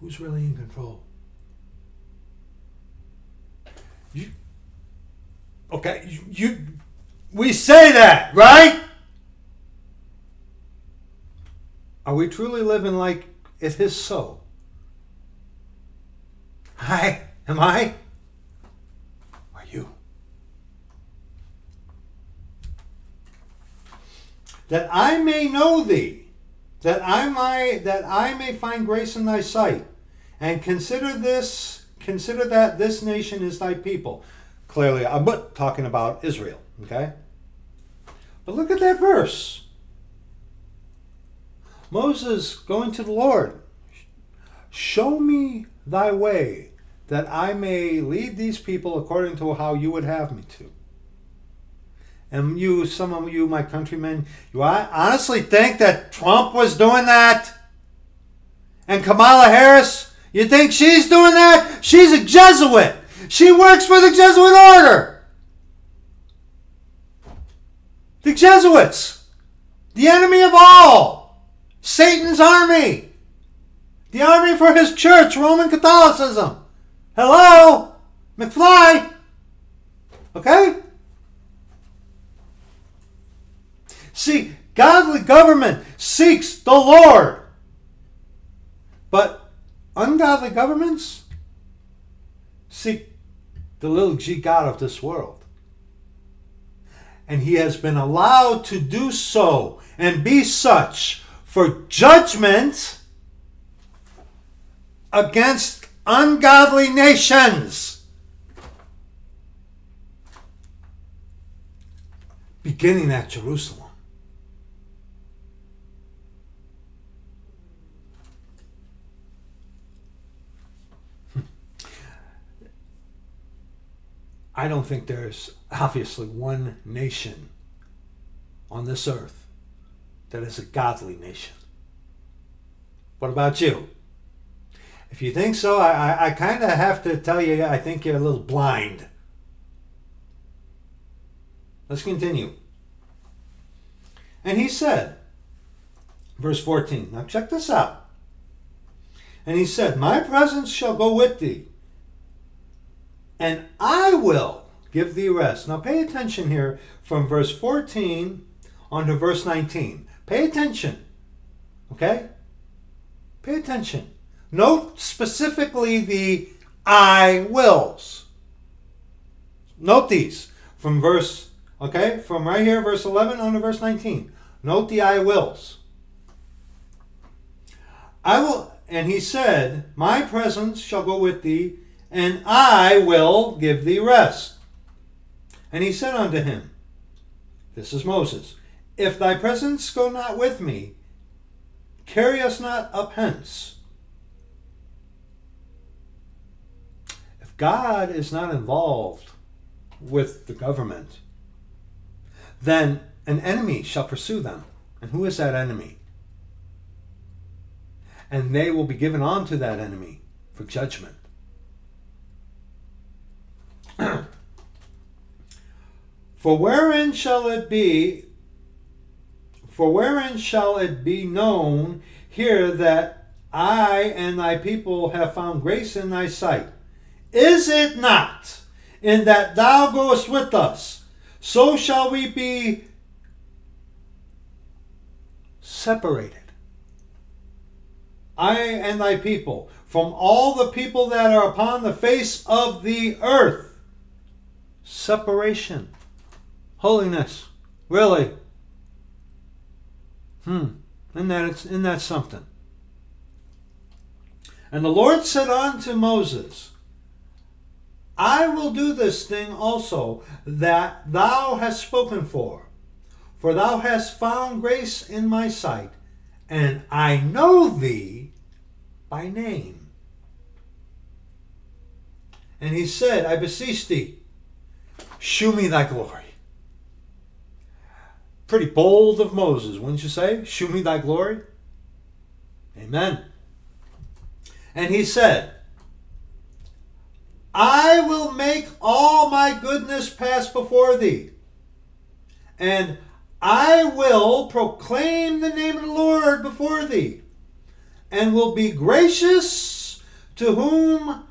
Who's really in control? You, okay, you, you, we say that, right? Are we truly living like it is so? I, am I? Are you? That I may know thee, that I may, that I may find grace in thy sight, and consider this, consider that this nation is thy people. Clearly, I'm talking about Israel, okay? But look at that verse. Moses going to the Lord, show me thy way, that I may lead these people according to how you would have me to. And you, some of you, my countrymen, you honestly think that Trump was doing that? And Kamala Harris, you think she's doing that? She's a Jesuit. She works for the Jesuit order. The Jesuits, the enemy of all, Satan's army, the army for his church, Roman Catholicism. Hello, McFly. Okay? See, godly government seeks the Lord. But ungodly governments seek the little g god of this world. And he has been allowed to do so and be such for judgment against ungodly nations. Beginning at Jerusalem. I don't think there's obviously one nation on this earth that is a godly nation. What about you? If you think so, I, I, I kind of have to tell you, I think you're a little blind. Let's continue. And he said, verse fourteen, now check this out. And he said, my presence shall go with thee, and I will give thee rest. Now pay attention here from verse fourteen on to verse nineteen. Pay attention. Okay? Pay attention. Note specifically the I wills. Note these from verse, okay, from right here, verse eleven on to verse nineteen. Note the I wills. I will, and he said, my presence shall go with thee, and I will give thee rest. And he said unto him, this is Moses, if thy presence go not with me, carry us not up hence. If God is not involved with the government, then an enemy shall pursue them. And who is that enemy? And they will be given unto that enemy for judgment. For wherein shall it be, for wherein shall it be known here that I and thy people have found grace in thy sight? Is it not in that thou goest with us? So shall we be separated, I and thy people, from all the people that are upon the face of the earth. Separation. Holiness, really? Hmm. Isn't that, it's, isn't that something? And the Lord said unto Moses, I will do this thing also that thou hast spoken for, for thou hast found grace in my sight, and I know thee by name. And he said, I beseech thee, Shew me thy glory. Pretty bold of Moses, wouldn't you say? Shew me thy glory. Amen. And he said, I will make all my goodness pass before thee, and I will proclaim the name of the Lord before thee, and will be gracious to whom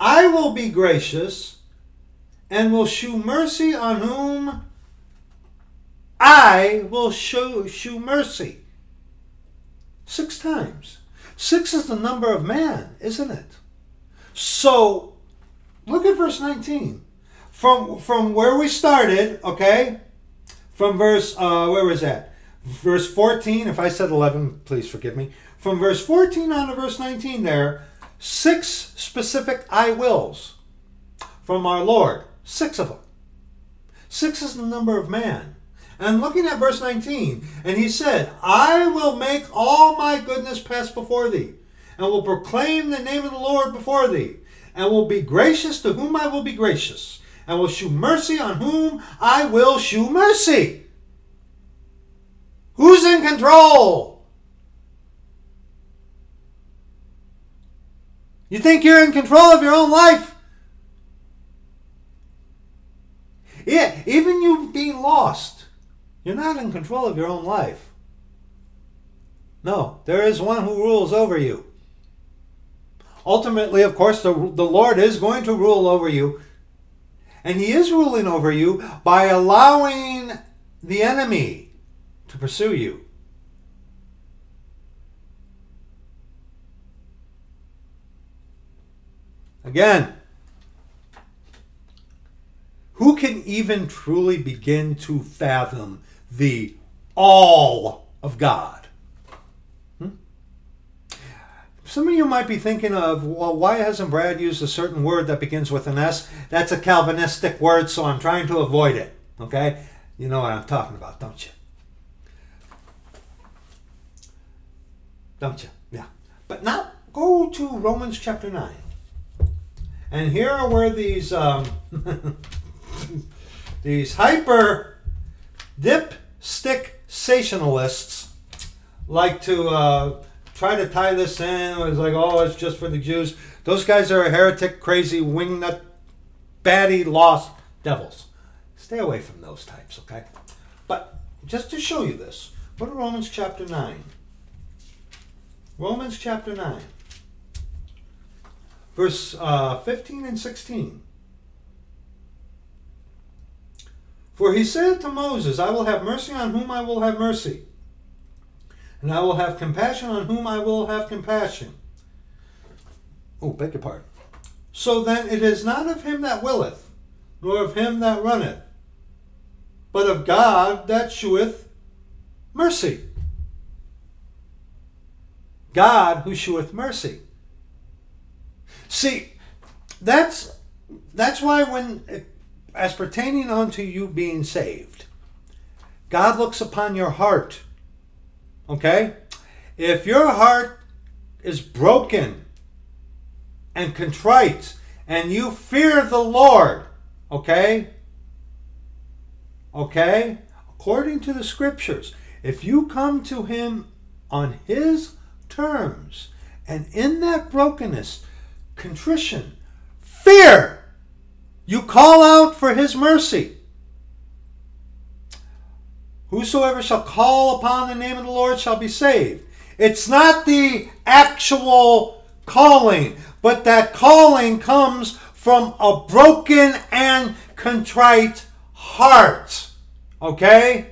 I will be gracious, and will shew mercy on whom I will shew, shew mercy. Six times. Six is the number of man, isn't it? So, look at verse nineteen. From, from where we started, okay? From verse, uh, where was that? Verse fourteen, if I said eleven, please forgive me. From verse fourteen on to verse nineteen there, six specific I wills from our Lord. Six of them. Six is the number of man. And looking at verse nineteen, and he said, I will make all my goodness pass before thee, and will proclaim the name of the Lord before thee, and will be gracious to whom I will be gracious, and will shew mercy on whom I will shew mercy. Who's in control? You think you're in control of your own life? Yeah, even you being lost, you're not in control of your own life. No, there is one who rules over you. Ultimately, of course, the, the Lord is going to rule over you. And he is ruling over you by allowing the enemy to pursue you. Again, who can even truly begin to fathom the all of God? Hmm? Some of you might be thinking of, well, why hasn't Brad used a certain word that begins with an S? That's a Calvinistic word, so I'm trying to avoid it. Okay? You know what I'm talking about, don't you? Don't you? Yeah. But now, go to Romans chapter nine. And here are where these... Um, these hyper dipstick-sationalists like to uh, try to tie this in. It's like, oh, it's just for the Jews. Those guys are a heretic, crazy, wingnut, batty, lost devils. Stay away from those types, okay? But just to show you this, go to Romans chapter nine. Romans chapter nine, verse uh, fifteen and sixteen. For he said to Moses, I will have mercy on whom I will have mercy, and I will have compassion on whom I will have compassion. Oh, beg your pardon. So then it is not of him that willeth, nor of him that runneth, but of God that sheweth mercy. God who sheweth mercy. See, that's, that's why when... It, as pertaining unto you being saved, God looks upon your heart. Okay? If your heart is broken and contrite and you fear the Lord, okay? Okay? According to the scriptures, if you come to him on his terms and in that brokenness, contrition, fear, you call out for his mercy. Whosoever shall call upon the name of the Lord shall be saved. It's not the actual calling, but that calling comes from a broken and contrite heart. Okay?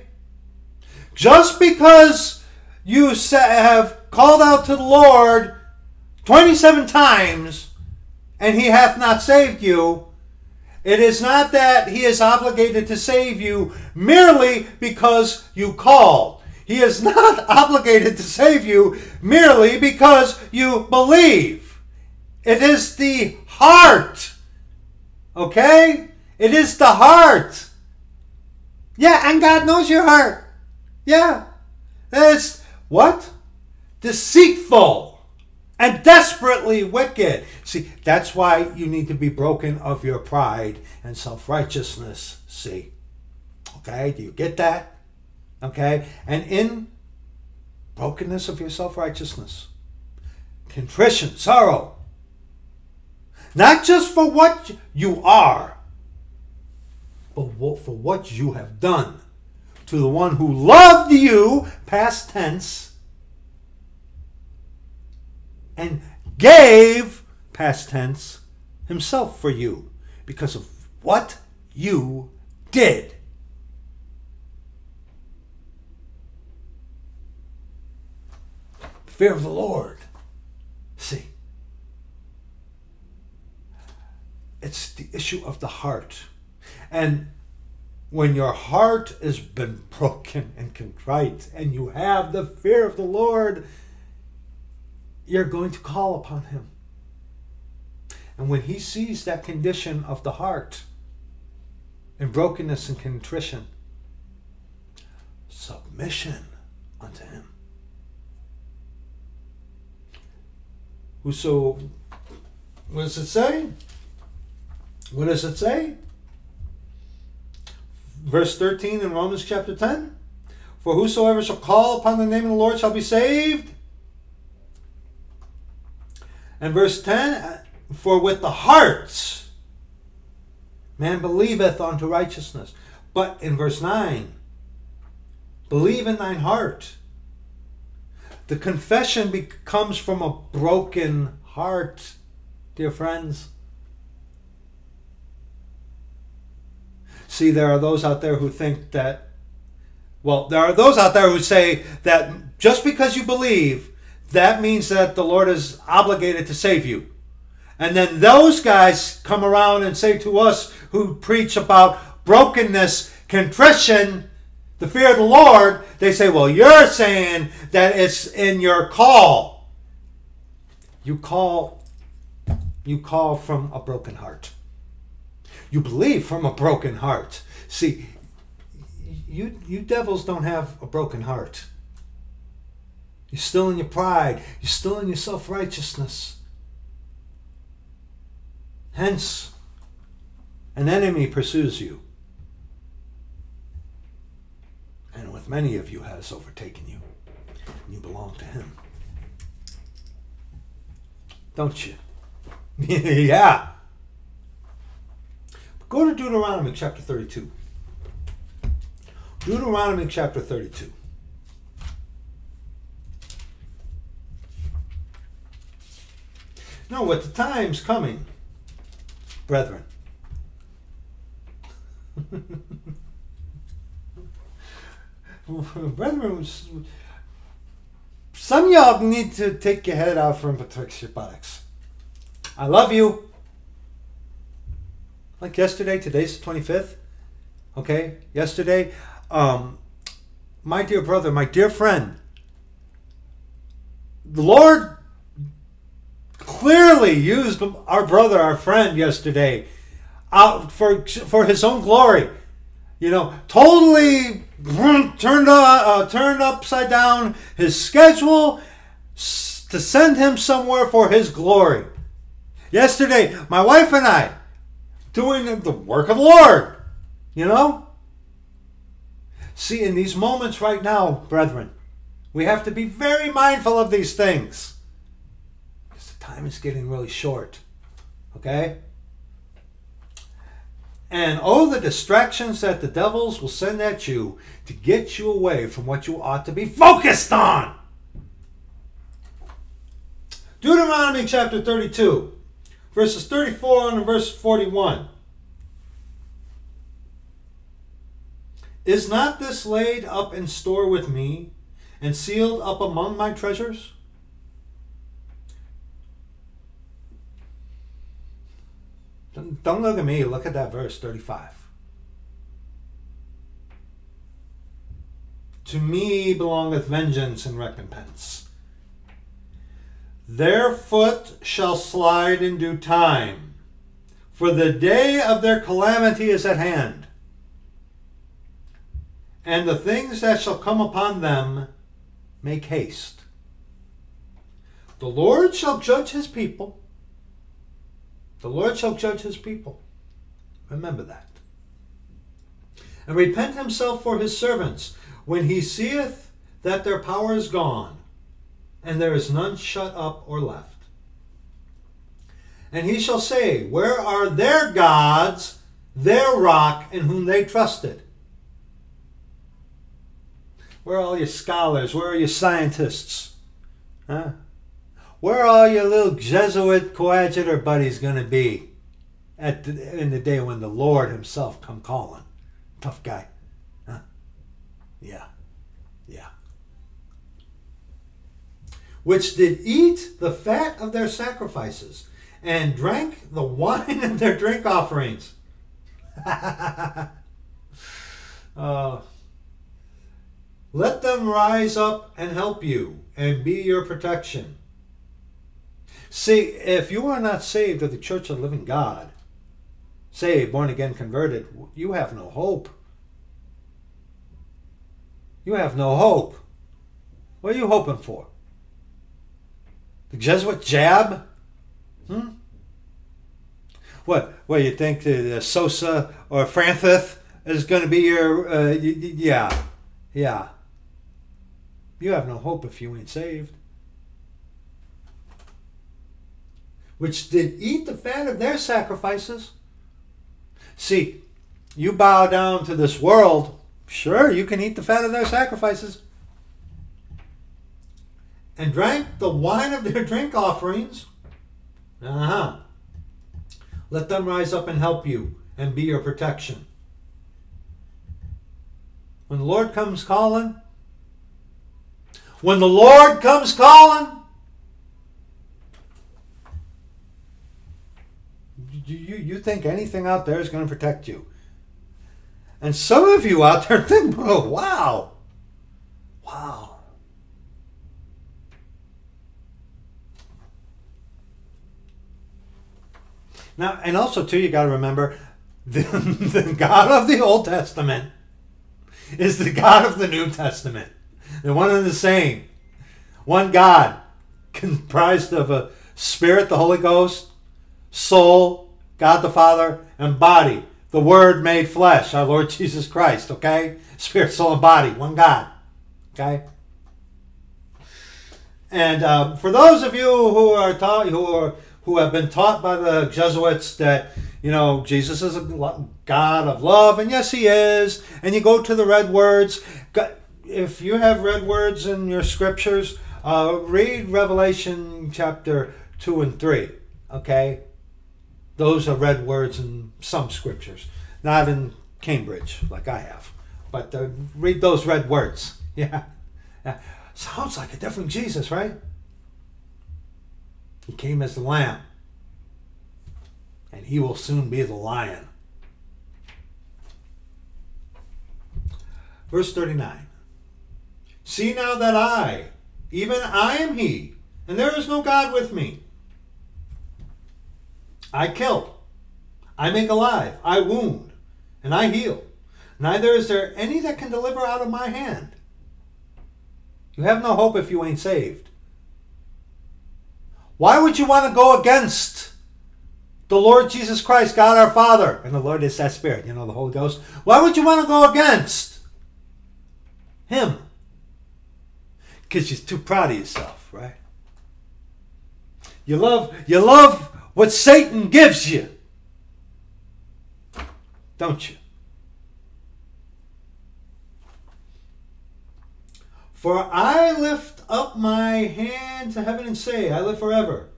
Just because you have called out to the Lord twenty-seven times and he hath not saved you, it is not that he is obligated to save you merely because you called. He is not obligated to save you merely because you believe. It is the heart. Okay? It is the heart. Yeah, and God knows your heart. Yeah. It's what? Deceitful and desperately wicked. See, that's why you need to be broken of your pride and self-righteousness. See, okay, do you get that? Okay, and in brokenness of your self-righteousness, contrition, sorrow, not just for what you are, but for what you have done to the one who loved you, past tense, and gave, past tense, himself for you because of what you did. Fear of the Lord. See, it's the issue of the heart. And when your heart has been broken and contrite and you have the fear of the Lord, you're going to call upon him. And when he sees that condition of the heart in brokenness and contrition, submission unto him. Whoso, what does it say? What does it say? Verse thirteen in Romans chapter ten. For whosoever shall call upon the name of the Lord shall be saved. And verse ten, for with the heart man believeth unto righteousness. But in verse nine, believe in thine heart. The confession be comes from a broken heart, dear friends. See, there are those out there who think that, well, there are those out there who say that just because you believe, that means that the Lord is obligated to save you. And then those guys come around and say to us who preach about brokenness, contrition, the fear of the Lord, they say, well, you're saying that it's in your call. You call, you call from a broken heart. You believe from a broken heart. See, you, you devils don't have a broken heart. You're still in your pride. You're still in your self-righteousness. Hence, an enemy pursues you. And with many of you has overtaken you. You belong to him. Don't you? Yeah. Go to Deuteronomy chapter thirty-two. Deuteronomy chapter thirty-two. No, with the time's coming, brethren. Brethren, some y'all need to take your head out from betwixt your buttocks. I love you. Like yesterday, today's the twenty-fifth. Okay, yesterday, um, my dear brother, my dear friend, the Lord clearly used our brother, our friend yesterday, out for for his own glory. You know, totally turned uh, turned upside down his schedule to send him somewhere for his glory. Yesterday, my wife and I doing the work of the Lord. You know, see, in these moments right now, brethren, we have to be very mindful of these things. Time is getting really short, okay? And oh, the distractions that the devils will send at you to get you away from what you ought to be focused on. Deuteronomy chapter thirty-two, verses thirty-four and verse forty-one. Is not this laid up in store with me and sealed up among my treasures? Don't look at me. Look at that verse thirty-five. To me belongeth vengeance and recompense. Their foot shall slide in due time, for the day of their calamity is at hand. And the things that shall come upon them make haste. The Lord shall judge his people. The Lord shall judge his people. Remember that. And repent himself for his servants, when he seeth that their power is gone, and there is none shut up or left. And he shall say, where are their gods, their rock, in whom they trusted? Where are all your scholars? Where are your scientists? Huh? Where are all your little Jesuit coadjutor buddies going to be at the, in the day when the Lord himself come calling? Tough guy. Huh? Yeah. Yeah. Which did eat the fat of their sacrifices and drank the wine of their drink offerings. uh, let them rise up and help you and be your protection. See, if you are not saved of the Church of the Living God, saved, born again, converted, you have no hope. You have no hope. What are you hoping for? The Jesuit jab? Hmm? What? What, you think that Sosa or Francis is going to be your... Uh, yeah. Yeah. You have no hope if you ain't saved. Which did eat the fat of their sacrifices. See, you bow down to this world, sure, you can eat the fat of their sacrifices. And drank the wine of their drink offerings. Uh-huh. Let them rise up and help you and be your protection. When the Lord comes calling, when the Lord comes calling, Do you, you think anything out there is going to protect you? And some of you out there think, bro, wow. Wow. Now, and also, too, you got to remember, the, the God of the Old Testament is the God of the New Testament. They're one and the same. One God, comprised of a spirit, the Holy Ghost, soul, God the Father, and body, the Word made flesh, our Lord Jesus Christ, okay? Spirit, soul, and body, one God, okay? And uh, for those of you who are taught, who are who have been taught by the Jesuits that, you know, Jesus is a God of love, and yes, he is, and you go to the red words. If you have red words in your scriptures, uh, read Revelation chapter two and three, okay? Those are red words in some scriptures, not in Cambridge like I have, but uh, read those red words. Yeah. Yeah, sounds like a different Jesus, right? He came as the lamb, and he will soon be the lion. Verse thirty-nine. See now that I, even I am he, and there is no God with me. I kill, I make alive, I wound, and I heal. Neither is there any that can deliver out of my hand. You have no hope if you ain't saved. Why would you want to go against the Lord Jesus Christ, God our Father? And the Lord is that Spirit, you know, the Holy Ghost. Why would you want to go against him? Because you're too proud of yourself, right? You love, you love... what Satan gives you, don't you? For I lift up my hand to heaven and say, I live forever.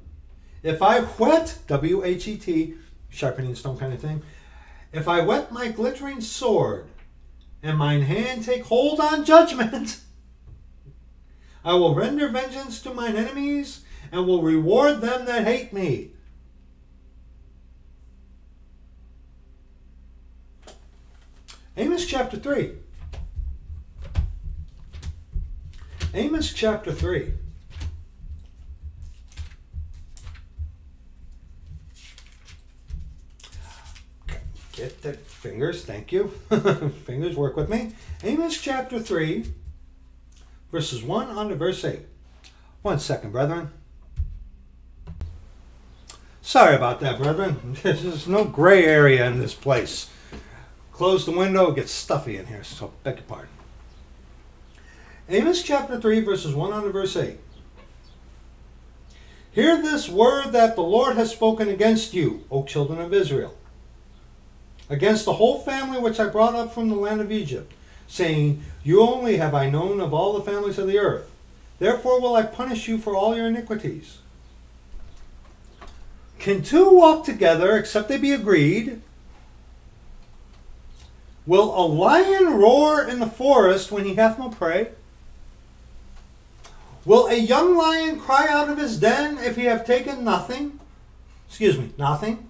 If I whet, W H E T, sharpening stone kind of thing, if I whet my glittering sword, and mine hand take hold on judgment, I will render vengeance to mine enemies, and will reward them that hate me. Amos chapter three. Amos chapter three. Get the fingers, thank you. Fingers work with me. Amos chapter three, verses one on to verse eight. One second, brethren. Sorry about that, brethren. There's no gray area in this place. Close the window, it gets stuffy in here, so beg your pardon. Amos chapter three, verses one on to verse eight. Hear this word that the Lord has spoken against you, O children of Israel, against the whole family which I brought up from the land of Egypt, saying, You only have I known of all the families of the earth. Therefore will I punish you for all your iniquities. Can two walk together except they be agreed? Will a lion roar in the forest when he hath no prey? Will a young lion cry out of his den if he have taken nothing? Excuse me, nothing?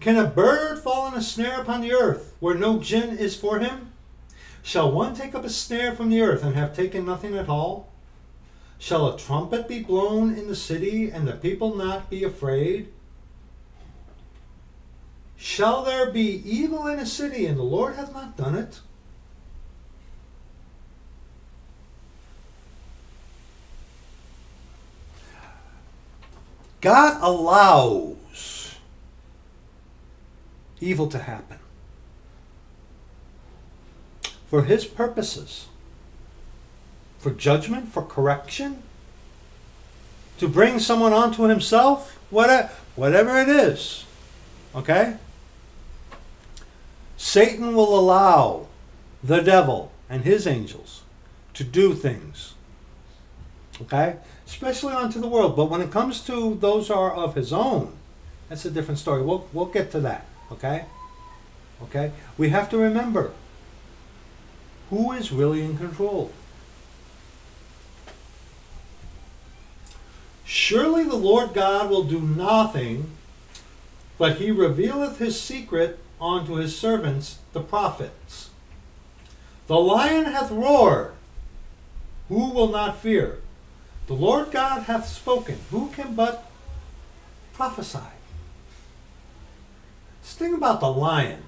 Can a bird fall in a snare upon the earth where no gin is for him? Shall one take up a snare from the earth and have taken nothing at all? Shall a trumpet be blown in the city and the people not be afraid? Shall there be evil in a city and the Lord hath not done it? God allows evil to happen for his purposes, for judgment, for correction, to bring someone onto himself, whatever, whatever it is, okay? Satan will allow the devil and his angels to do things, okay? Especially onto the world. But when it comes to those who are of his own, that's a different story. We'll, we'll get to that, okay? Okay? We have to remember who is really in control. Surely the Lord God will do nothing, but he revealeth his secret unto his servants, the prophets. The lion hath roared. Who will not fear? The Lord God hath spoken. Who can but prophesy? Let's think about the lion.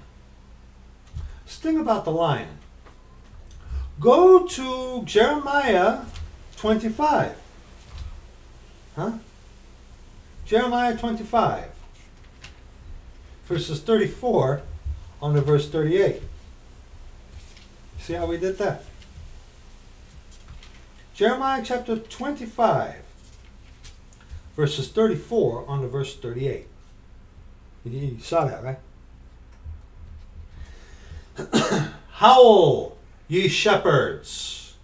Let's think about the lion. Go to Jeremiah twenty-five. Huh? Jeremiah twenty-five, verses thirty-four on to verse thirty-eight. See how we did that? Jeremiah chapter twenty-five, verses thirty-four on to verse thirty-eight. You saw that, right? Howl, ye shepherds,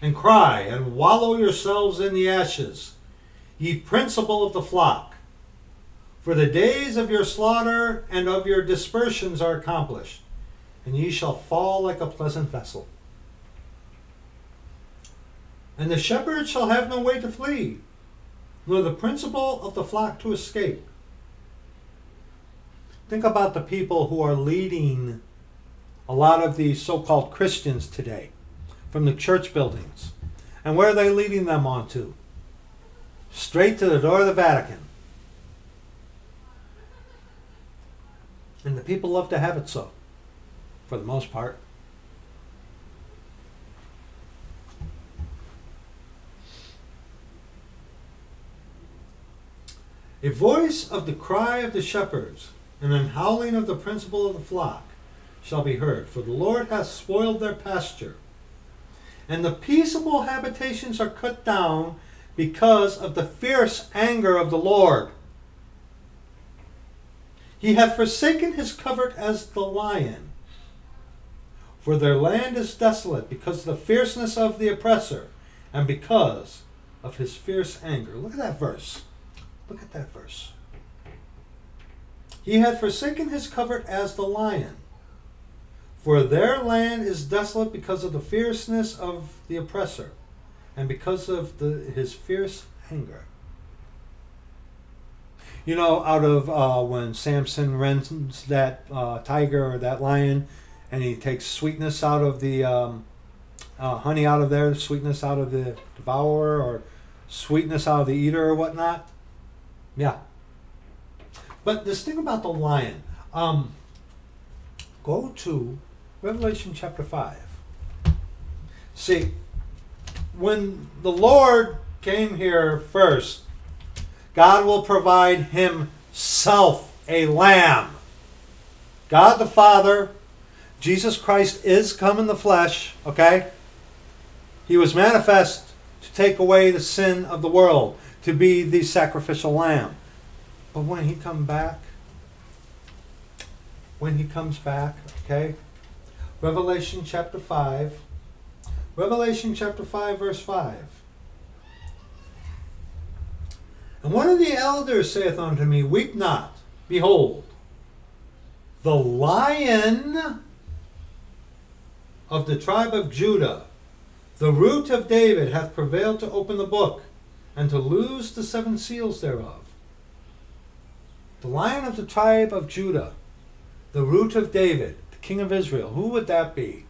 and cry, and wallow yourselves in the ashes, ye principal of the flock. For the days of your slaughter and of your dispersions are accomplished, and ye shall fall like a pleasant vessel. And the shepherd shall have no way to flee, nor the principal of the flock to escape. Think about the people who are leading a lot of these so-called Christians today from the church buildings. And where are they leading them on to? Straight to the door of the Vatican. And the people love to have it so, for the most part. A voice of the cry of the shepherds, and an howling of the principal of the flock, shall be heard, for the Lord hath spoiled their pasture. And the peaceable habitations are cut down because of the fierce anger of the Lord. He hath forsaken his covert as the lion, for their land is desolate because of the fierceness of the oppressor, and because of his fierce anger. Look at that verse. Look at that verse. He hath forsaken his covert as the lion, for their land is desolate because of the fierceness of the oppressor, and because of the, his fierce anger. You know, out of uh, when Samson rends that uh, tiger or that lion, and he takes sweetness out of the um, uh, honey out of there, sweetness out of the devourer, or sweetness out of the eater or whatnot. Yeah. But this thing about the lion. Um, go to Revelation chapter five. See, when the Lord came here first, God will provide himself a lamb. God the Father, Jesus Christ is come in the flesh, okay? He was manifest to take away the sin of the world, to be the sacrificial lamb. But when he come back, when he comes back, okay? Revelation chapter five. Revelation chapter five, verse five. And one of the elders saith unto me, weep not, behold, the Lion of the tribe of Judah, the Root of David, hath prevailed to open the book, and to loose the seven seals thereof. The Lion of the tribe of Judah, the Root of David, the King of Israel. Who would that be?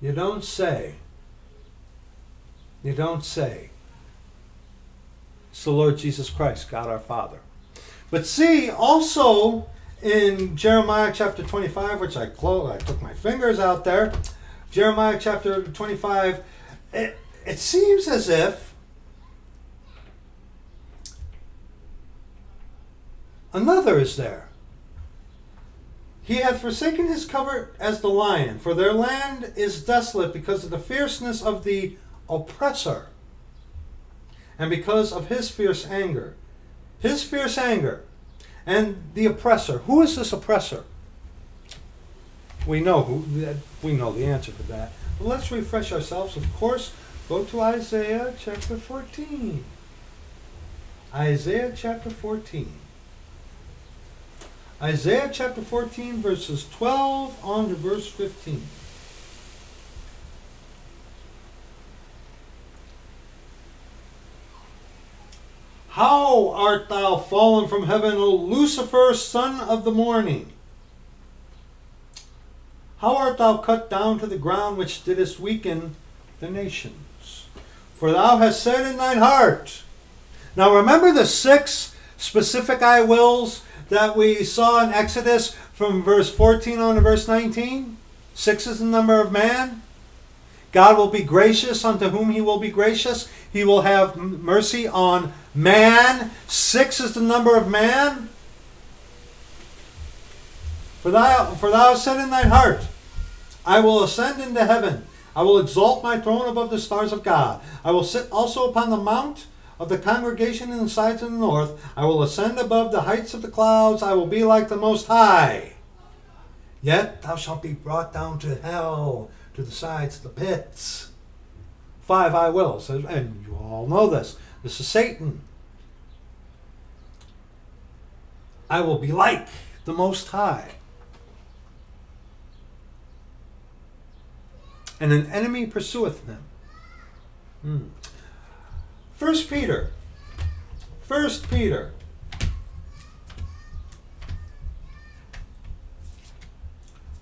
You don't say. You don't say. It's the Lord Jesus Christ, God our Father. But see, also in Jeremiah chapter twenty-five, which I closed, I took my fingers out there. Jeremiah chapter twenty-five, it, it seems as if another is there. He hath forsaken his covert as the lion, for their land is desolate because of the fierceness of the oppressor, and because of his fierce anger. His fierce anger and the oppressor. Who is this oppressor? We know who. We know the answer to that. But let's refresh ourselves, of course. Go to Isaiah chapter fourteen. Isaiah chapter fourteen. Isaiah chapter fourteen, verses twelve on to verse fifteen. How art thou fallen from heaven, O Lucifer, son of the morning? How art thou cut down to the ground, which didst weaken the nations? For thou hast said in thine heart. Now remember the six specific I wills that we saw in Exodus from verse fourteen on to verse nineteen? Six is the number of man. God will be gracious unto whom he will be gracious. He will have mercy on man. Six is the number of man. For thou, for thou hast said in thine heart, I will ascend into heaven. I will exalt my throne above the stars of God. I will sit also upon the mount of the congregation in the sides of the north. I will ascend above the heights of the clouds. I will be like the Most High. Yet thou shalt be brought down to hell, to the sides of the pits. Five I wills, and you all know this. This is Satan. I will be like the Most High. And an enemy pursueth them. Hmm. First Peter. First Peter.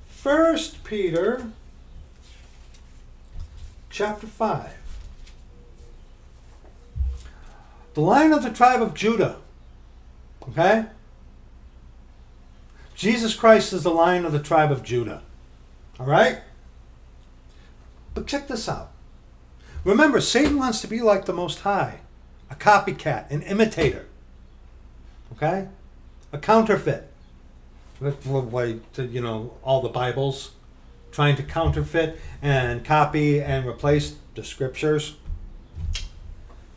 First Peter. Chapter five. The Lion of the tribe of Judah. Okay? Jesus Christ is the Lion of the tribe of Judah. Alright? But check this out. Remember, Satan wants to be like the Most High. A copycat, an imitator. Okay? A counterfeit. You know, all the Bibles. Trying to counterfeit and copy and replace the scriptures.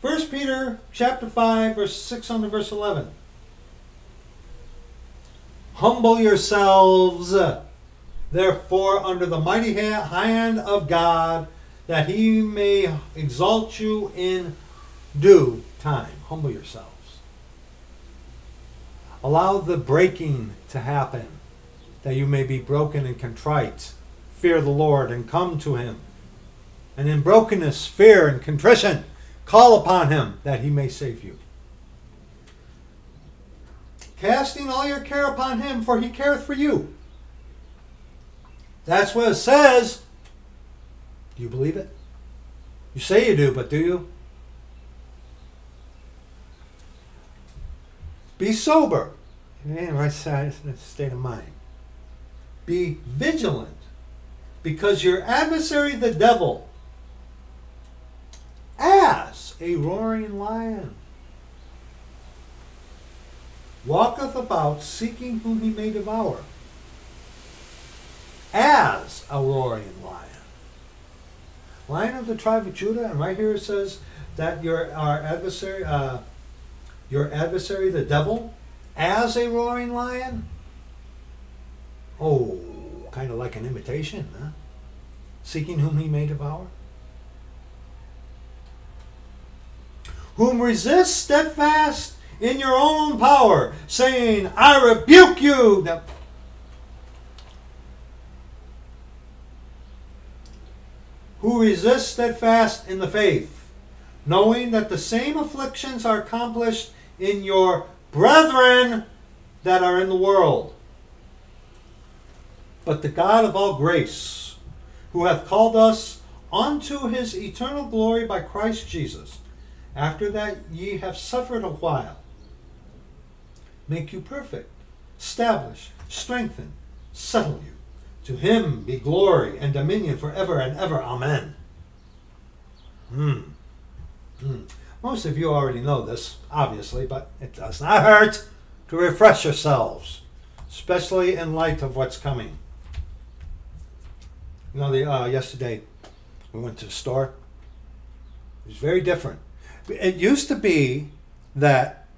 First Peter chapter five, verse six on to verse eleven. Humble yourselves, therefore, under the mighty hand of God, that he may exalt you in due time. Humble yourselves. Allow the breaking to happen, that you may be broken and contrite. Fear the Lord and come to him, and in brokenness, fear, and contrition, call upon him that he may save you. Casting all your care upon him, for he careth for you. That's what it says. Do you believe it? You say you do, but do you? Be sober. In right state of mind. Be vigilant. Because your adversary, the devil, as a roaring lion, walketh about seeking whom he may devour, as a roaring lion. Lion of the tribe of Judah, and right here it says that your our adversary, uh, your adversary, the devil, as a roaring lion. Oh, kind of like an imitation, huh? Seeking whom he may devour. Whom resist steadfast in your own power, saying, I rebuke you. Now, who resist steadfast in the faith, knowing that the same afflictions are accomplished in your brethren that are in the world. But the God of all grace, who hath called us unto his eternal glory by Christ Jesus, after that ye have suffered a while, make you perfect, establish, strengthen, settle you. To him be glory and dominion forever and ever. Amen. Hmm. Mm. Most of you already know this, obviously, but it does not hurt to refresh yourselves, especially in light of what's coming. You know, the, uh, yesterday we went to the store. It was very different. It used to be that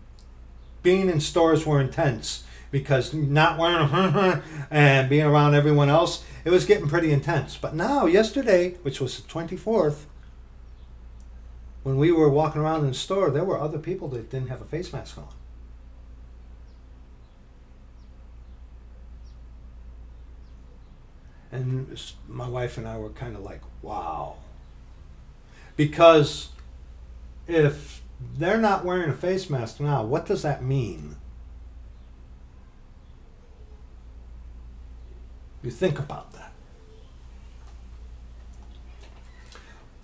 being in stores were intense, because not wearing and being around everyone else, it was getting pretty intense. But now, yesterday, which was the twenty-fourth, when we were walking around in the store, there were other people that didn't have a face mask on. And my wife and I were kind of like, wow. Because if they're not wearing a face mask now, what does that mean? You think about that.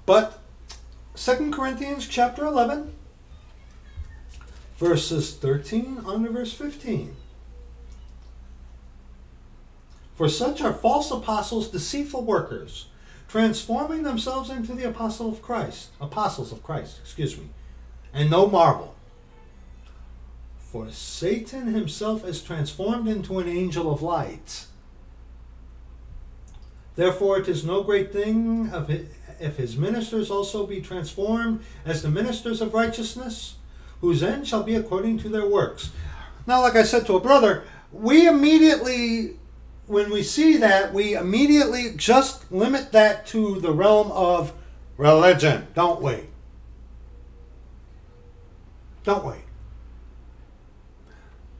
But Second Corinthians chapter eleven, verses thirteen on to verse fifteen. For such are false apostles, deceitful workers, transforming themselves into the apostle of Christ, apostles of Christ, excuse me, and no marvel. For Satan himself is transformed into an angel of light. Therefore it is no great thing of it, if his ministers also be transformed as the ministers of righteousness, whose end shall be according to their works. Now, like I said to a brother, we immediately, when we see that, we immediately just limit that to the realm of religion, don't we? Don't we?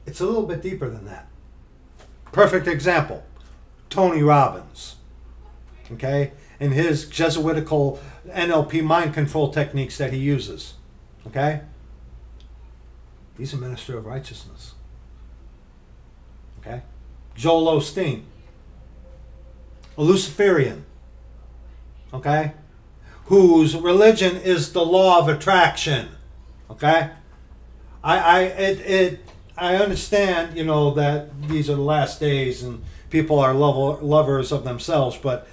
It's a little bit deeper than that. Perfect example, Tony Robbins. Okay, and his Jesuitical N L P mind control techniques that he uses. Okay, he's a minister of righteousness. Okay, Joel Osteen, a Luciferian. Okay, whose religion is the law of attraction. Okay, I I it it I understand, you know, that these are the last days and people are lover, lovers of themselves, but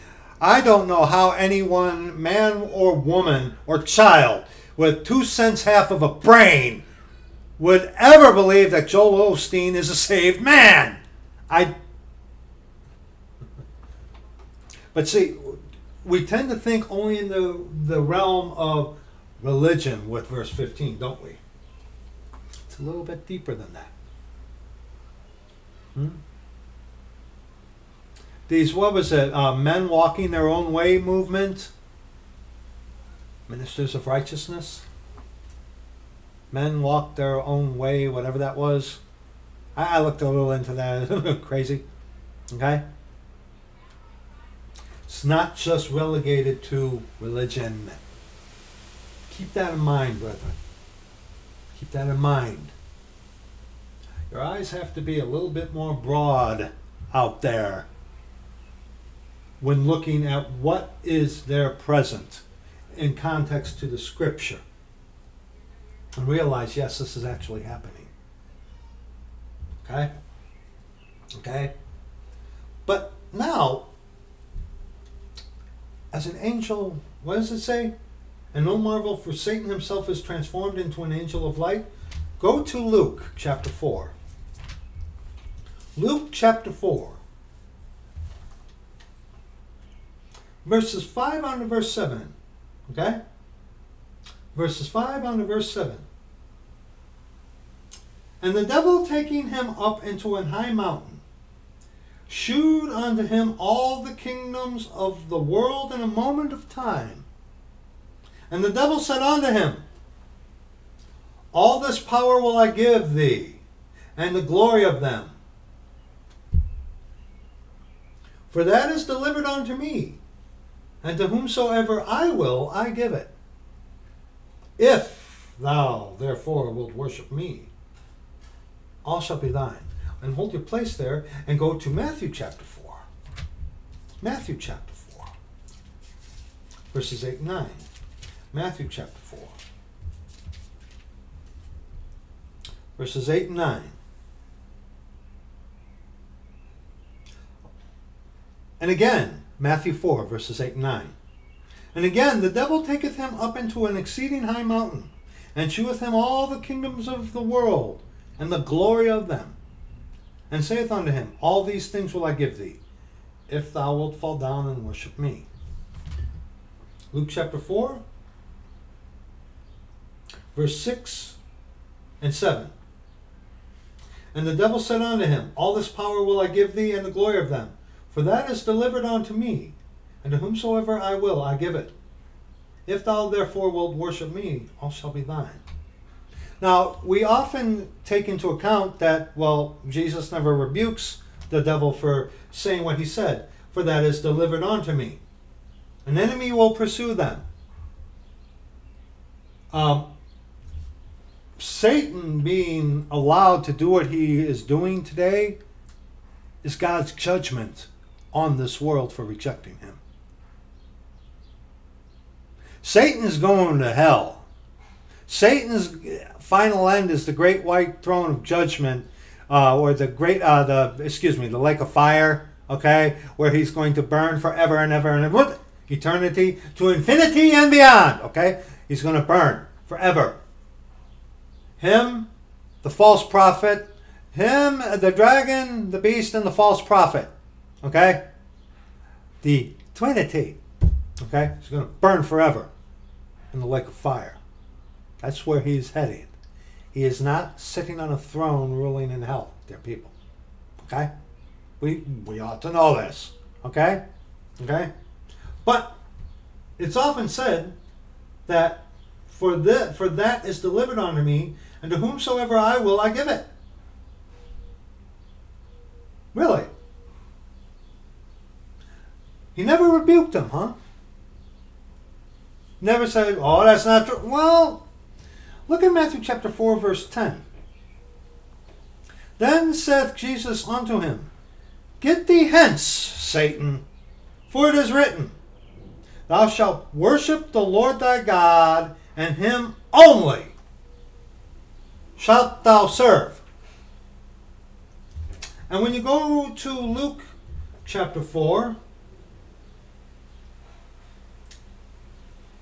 I don't know how anyone, man or woman or child with two cents half of a brain, would ever believe that Joel Osteen is a saved man. I. But see, we tend to think only in the, the realm of religion with verse fifteen, don't we? It's a little bit deeper than that. Hmm? These, what was it, uh, men walking their own way movement? Ministers of righteousness? Men walk their own way, whatever that was. I, I looked a little into that. Crazy. Okay? It's not just relegated to religion. Keep that in mind, brethren. Keep that in mind. Your eyes have to be a little bit more broad out there when looking at what is there present in context to the scripture, and realize, yes, this is actually happening. Okay? Okay? But now, as an angel, what does it say? and no marvel, for Satan himself is transformed into an angel of light. Go to Luke chapter four. Luke chapter four. Verses five on to verse seven. Okay? Verses five on to verse seven. And the devil, taking him up into an high mountain, shewed unto him all the kingdoms of the world in a moment of time. And the devil said unto him, All this power will I give thee, and the glory of them. For that is delivered unto me, and to whomsoever I will, I give it. If thou, therefore, wilt worship me, all shall be thine. And hold your place there and go to Matthew chapter four. Matthew chapter four. Verses eight and nine. Matthew chapter four. Verses eight and nine. And again, Matthew four, verses eight and nine. And again, the devil taketh him up into an exceeding high mountain, and sheweth him all the kingdoms of the world, and the glory of them. And saith unto him, All these things will I give thee, if thou wilt fall down and worship me. Luke chapter four, verse six and seven. And the devil said unto him, All this power will I give thee, and the glory of them. For that is delivered unto me, and to whomsoever I will, I give it. If thou therefore wilt worship me, all shall be thine. Now, we often take into account that, well, Jesus never rebukes the devil for saying what he said, for that is delivered unto me. An enemy will pursue them. Um, Satan being allowed to do what he is doing today is God's judgment on this world for rejecting him. Satan is going to hell. Satan's final end is the great white throne of judgment, uh, or the great, uh, the excuse me, the lake of fire. Okay, where he's going to burn forever and ever and ever, eternity to infinity and beyond. Okay, he's going to burn forever. Him, the false prophet, him, the dragon, the beast, and the false prophet. Okay, the Trinity. Okay, he's going to burn forever in the lake of fire. That's where he's headed. He is not sitting on a throne ruling in hell, dear people. Okay? We, we ought to know this. Okay? Okay? But it's often said that for, the, for that is delivered unto me, and to whomsoever I will, I give it. Really? He never rebuked him, huh? Never said, oh, that's not true. Well, look at Matthew chapter four, verse ten. Then saith Jesus unto him, Get thee hence, Satan, for it is written, Thou shalt worship the Lord thy God, and him only shalt thou serve. And when you go to Luke chapter four,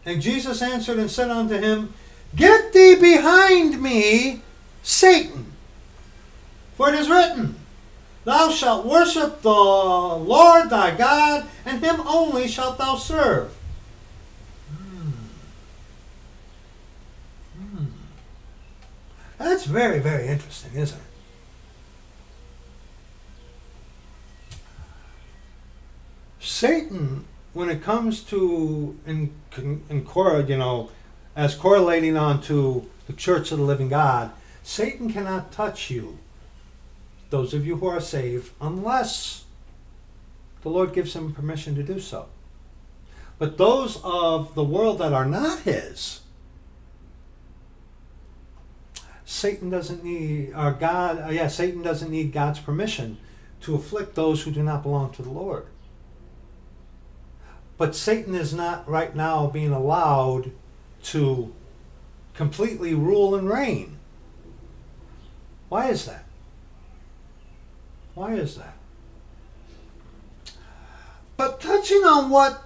and Jesus answered and said unto him, Get thee behind me, Satan, for it is written, Thou shalt worship the Lord thy God, and him only shalt thou serve. Mm. Mm. That's very, very interesting, isn't it? Satan, when it comes to, in, in, you know, as correlating onto the Church of the Living God, Satan cannot touch you, those of you who are saved, unless the Lord gives him permission to do so. But those of the world that are not his, Satan doesn't need, or God, yeah, Satan doesn't need God's permission to afflict those who do not belong to the Lord. But Satan is not right now being allowed to completely rule and reign. Why is that? Why is that? But touching on what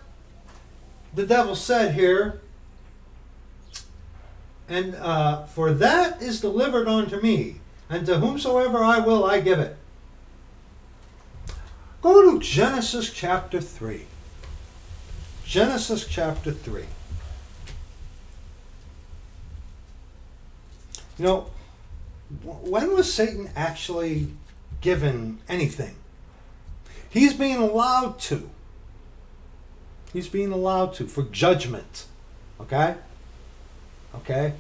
the devil said here and uh, for that is delivered unto me, and to whomsoever I will I give it. Go to Genesis chapter three. Genesis chapter three. You know, when was Satan actually given anything? He's being allowed to. He's being allowed to for judgment. Okay? Okay?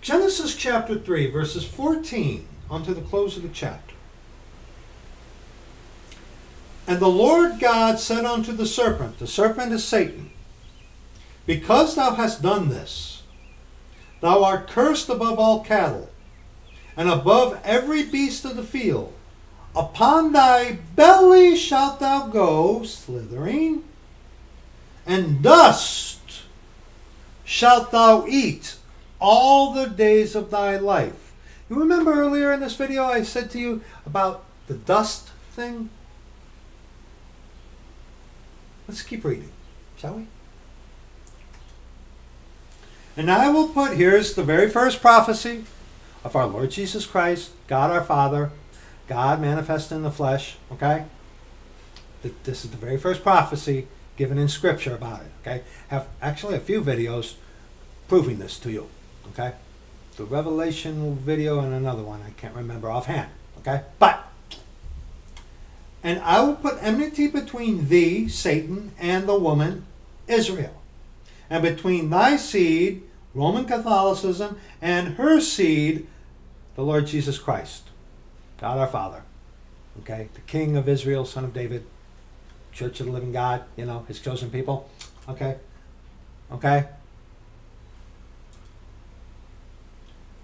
Genesis chapter three, verses fourteen, unto the close of the chapter. And the Lord God said unto the serpent, the serpent is Satan, because thou hast done this, thou art cursed above all cattle, and above every beast of the field. Upon thy belly shalt thou go, slithering, and dust shalt thou eat all the days of thy life. You remember earlier in this video I said to you about the dust thing? Let's keep reading, shall we? And I will put, here's the very first prophecy of our Lord Jesus Christ, God our Father, God manifest in the flesh, okay? This is the very first prophecy given in Scripture about it, okay? I have actually a few videos proving this to you, okay? The Revelation video and another one I can't remember offhand, okay? But, and I will put enmity between thee, Satan, and the woman, Israel, and between thy seed, Roman Catholicism, and her seed, the Lord Jesus Christ, God our Father, okay, the King of Israel, Son of David, Church of the Living God, you know, His chosen people, okay, okay,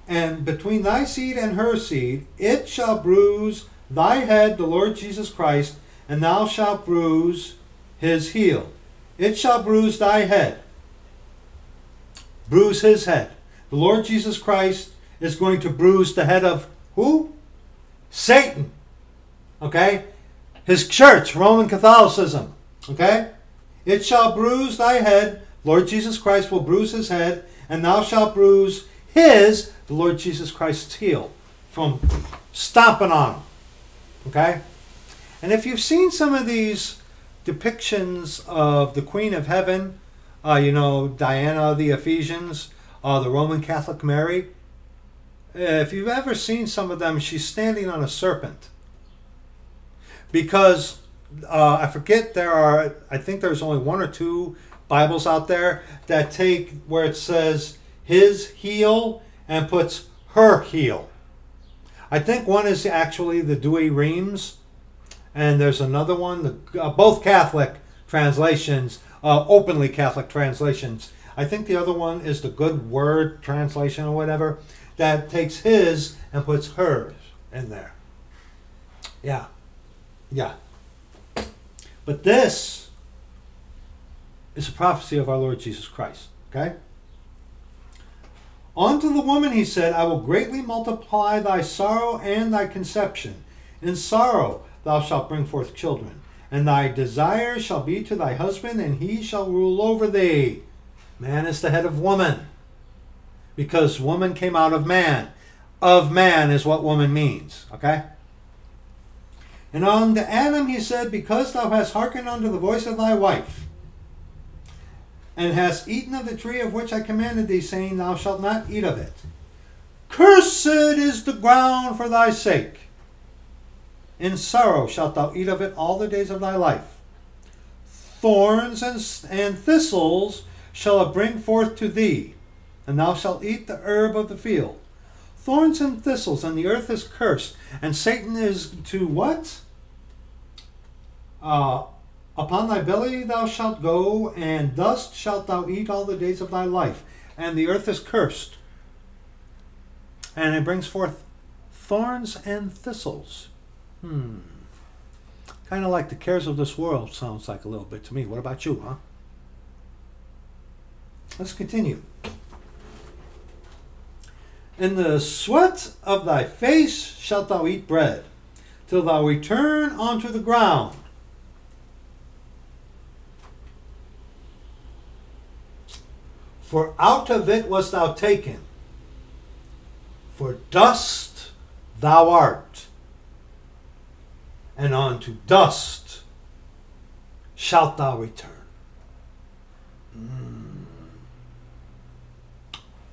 and between thy seed and her seed, it shall bruise thy head, the Lord Jesus Christ, and thou shalt bruise his heel. It shall bruise thy head. Bruise his head. The Lord Jesus Christ is going to bruise the head of who? Satan. Okay? His church, Roman Catholicism. Okay? It shall bruise thy head. Lord Jesus Christ will bruise his head, and thou shalt bruise his, the Lord Jesus Christ's heel, from stomping on him. Okay? And if you've seen some of these depictions of the Queen of Heaven, Uh, you know, Diana of the Ephesians, uh, the Roman Catholic Mary. If you've ever seen some of them, she's standing on a serpent. Because, uh, I forget, there are, I think there's only one or two Bibles out there that take where it says his heel and puts her heel. I think one is actually the Douay Rheims, and there's another one, the, uh, both Catholic translations, Uh, openly Catholic translations. I think the other one is the Good Word translation or whatever that takes his and puts hers in there. Yeah. Yeah. But this is a prophecy of our Lord Jesus Christ. Okay? Unto the woman he said, I will greatly multiply thy sorrow and thy conception. In sorrow thou shalt bring forth children. And thy desire shall be to thy husband, and he shall rule over thee. Man is the head of woman, because woman came out of man. Of man is what woman means, okay? And unto Adam he said, because thou hast hearkened unto the voice of thy wife, and hast eaten of the tree of which I commanded thee, saying, thou shalt not eat of it. Cursed is the ground for thy sake. In sorrow shalt thou eat of it all the days of thy life. Thorns and, and thistles shall it bring forth to thee, and thou shalt eat the herb of the field. Thorns and thistles, and the earth is cursed, and Satan is to what? Uh, upon thy belly thou shalt go, and dust shalt thou eat all the days of thy life. And the earth is cursed, and it brings forth thorns and thistles. Hmm. Kind of like the cares of this world sounds like a little bit to me. What about you, huh? Let's continue. In the sweat of thy face shalt thou eat bread, till thou return unto the ground. For out of it wast thou taken, for dust thou art, and unto dust shalt thou return. Mm.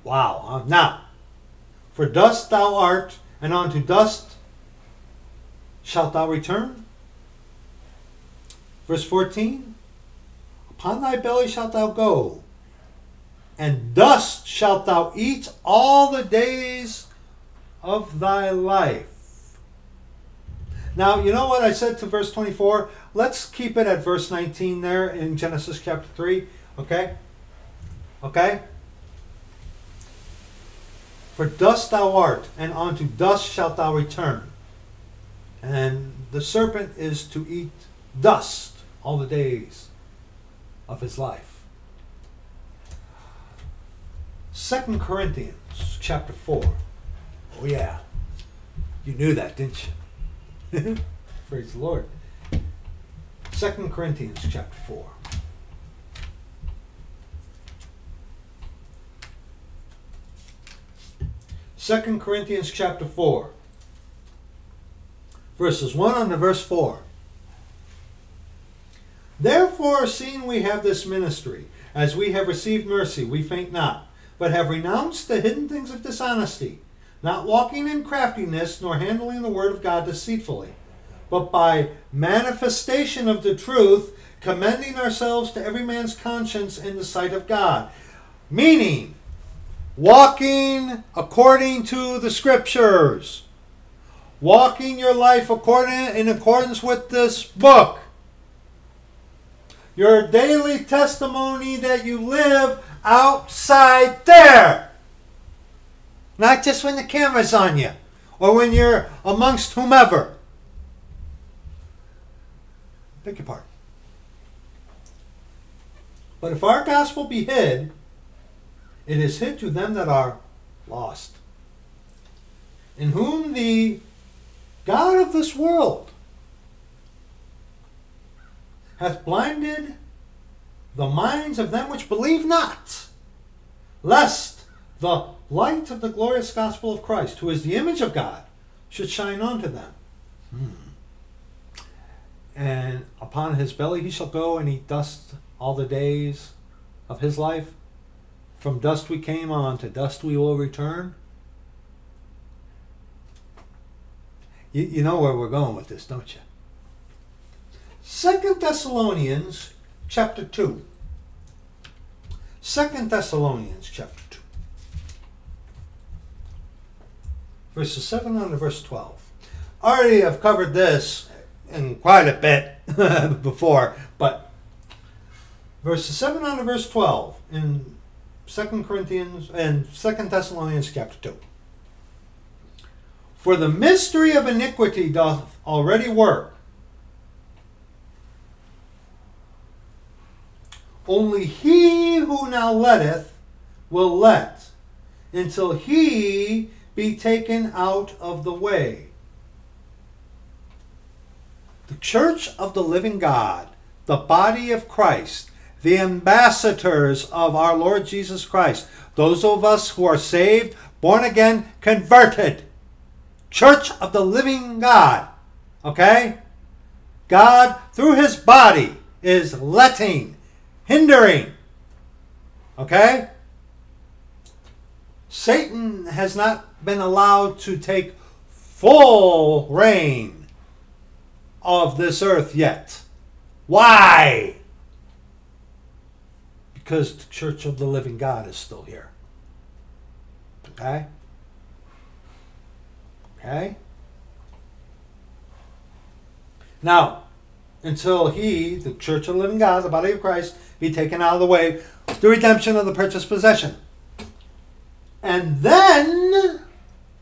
Wow. Huh? Now, for dust thou art, and unto dust shalt thou return. Verse fourteen, upon thy belly shalt thou go, and dust shalt thou eat all the days of thy life. Now, you know what I said to verse twenty-four? Let's keep it at verse nineteen there in Genesis chapter three. Okay? Okay? For dust thou art, and unto dust shalt thou return. And the serpent is to eat dust all the days of his life. Second Corinthians chapter four. Oh yeah. You knew that, didn't you? Praise the Lord. Second Corinthians chapter four. Second Corinthians chapter four. Verses one on to verse four. Therefore, seeing we have this ministry, as we have received mercy, we faint not, but have renounced the hidden things of dishonesty, not walking in craftiness, nor handling the word of God deceitfully, but by manifestation of the truth, commending ourselves to every man's conscience in the sight of God. Meaning, walking according to the Scriptures. Walking your life according in accordance with this book. Your daily testimony that you live outside there. Not just when the camera's on you. Or when you're amongst whomever. Pick your part. But if our gospel be hid, it is hid to them that are lost. In whom the God of this world hath blinded the minds of them which believe not, lest the light of the glorious gospel of Christ, who is the image of God, should shine unto them. Hmm. And upon his belly he shall go, and eat dust all the days of his life. From dust we came, on to dust we will return. You, you know where we're going with this, don't you? Second Thessalonians chapter two. Second Thessalonians chapter two. Verses seven on to verse twelve. Already I've covered this in quite a bit before, but verses seven on to verse twelve in Second Corinthians and Second Thessalonians chapter two. For the mystery of iniquity doth already work. Only he who now letteth will let, until he be taken out of the way. The church of the living God, the body of Christ, the ambassadors of our Lord Jesus Christ, those of us who are saved, born again, converted. Church of the living God. Okay? God, through his body, is letting, hindering. Okay? Satan has not been allowed to take full reign of this earth yet. Why? Because the church of the living God is still here. Okay? Okay? Now, until he, the church of the living God, the body of Christ, be taken out of the way, the redemption of the purchased possession. And then,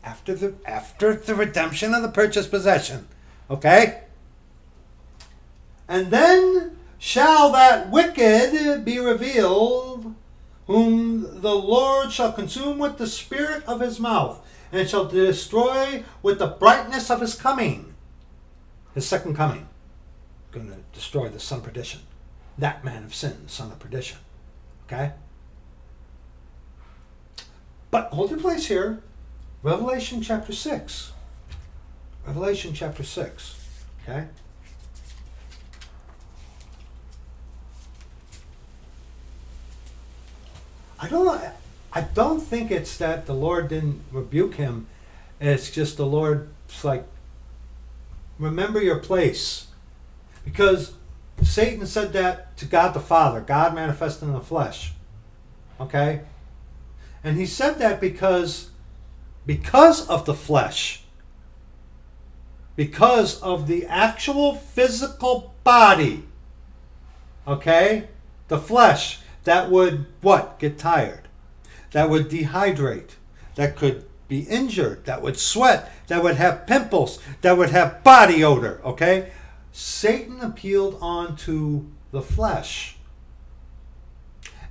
after the, after the redemption of the purchased possession, okay? And then shall that wicked be revealed, whom the Lord shall consume with the spirit of his mouth, and shall destroy with the brightness of his coming. His second coming. Going to destroy the son of perdition. That man of sin, the son of perdition. Okay? But hold your place here. Revelation chapter six. Revelation chapter six. Okay? I don't, I don't think it's that the Lord didn't rebuke him. It's just the Lord's like, remember your place. Because Satan said that to God the Father, God manifested in the flesh. Okay? And he said that because, because of the flesh. Because of the actual physical body. Okay? The flesh. That would, what? Get tired. That would dehydrate. That could be injured. That would sweat. That would have pimples. That would have body odor. Okay? Satan appealed on to the flesh.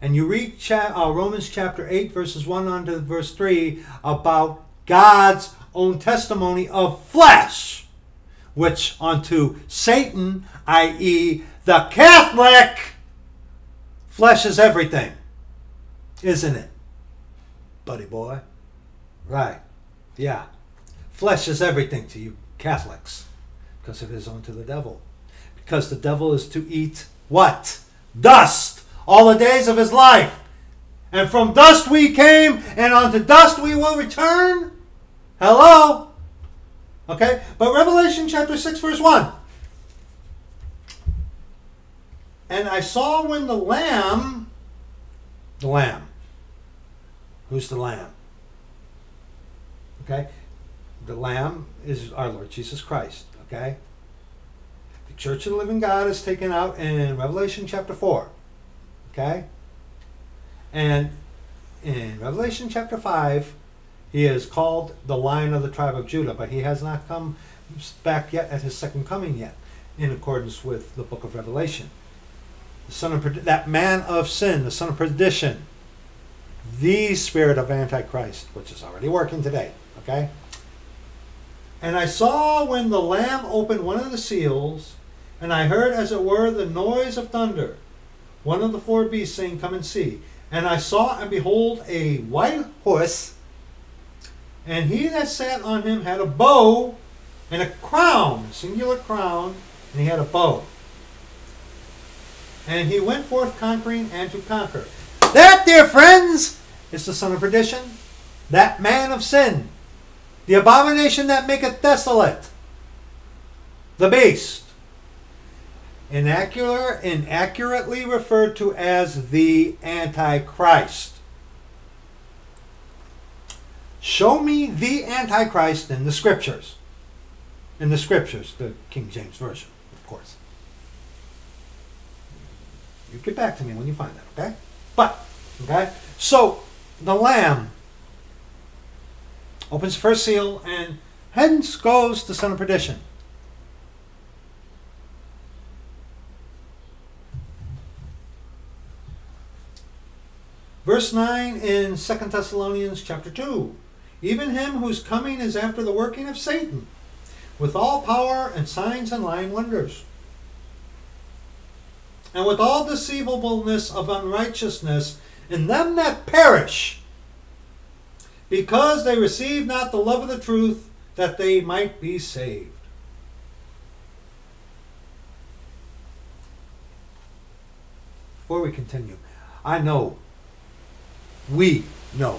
And you read cha uh, Romans chapter eight, verses one on to verse three, about God's own testimony of flesh, which unto Satan, that is the Catholic, flesh is everything, isn't it, buddy boy? Right. Yeah. Flesh is everything to you Catholics, because it is unto the devil. Because the devil is to eat what? Dust all the days of his life. And from dust we came, and unto dust we will return. Hello? Okay? But Revelation chapter six, verse one. And I saw when the Lamb, the Lamb, who's the Lamb? Okay? The Lamb is our Lord Jesus Christ, okay? The Church of the Living God is taken out in Revelation chapter four, okay? And in Revelation chapter five, he is called the Lion of the tribe of Judah, but he has not come back yet at his second coming yet, in accordance with the book of Revelation. Son of that man of sin, the son of perdition, the spirit of Antichrist, which is already working today. Okay? And I saw when the Lamb opened one of the seals, and I heard as it were the noise of thunder, one of the four beasts saying, come and see. And I saw and behold a white horse, and he that sat on him had a bow and a crown, a singular crown, and he had a bow. And he went forth conquering and to conquer. That, dear friends, is the son of perdition, that man of sin, the abomination that maketh desolate, the beast, inaccurate, inaccurately referred to as the Antichrist. Show me the Antichrist in the Scriptures. In the Scriptures, the King James Version, of course. You get back to me when you find that, okay? But, okay? So, the Lamb opens the first seal, and hence goes the son of perdition. Verse nine in Second Thessalonians chapter two. Even him whose coming is after the working of Satan, with all power and signs and lying wonders, and with all deceivableness of unrighteousness in them that perish, because they receive not the love of the truth, that they might be saved. Before we continue, I know, we know,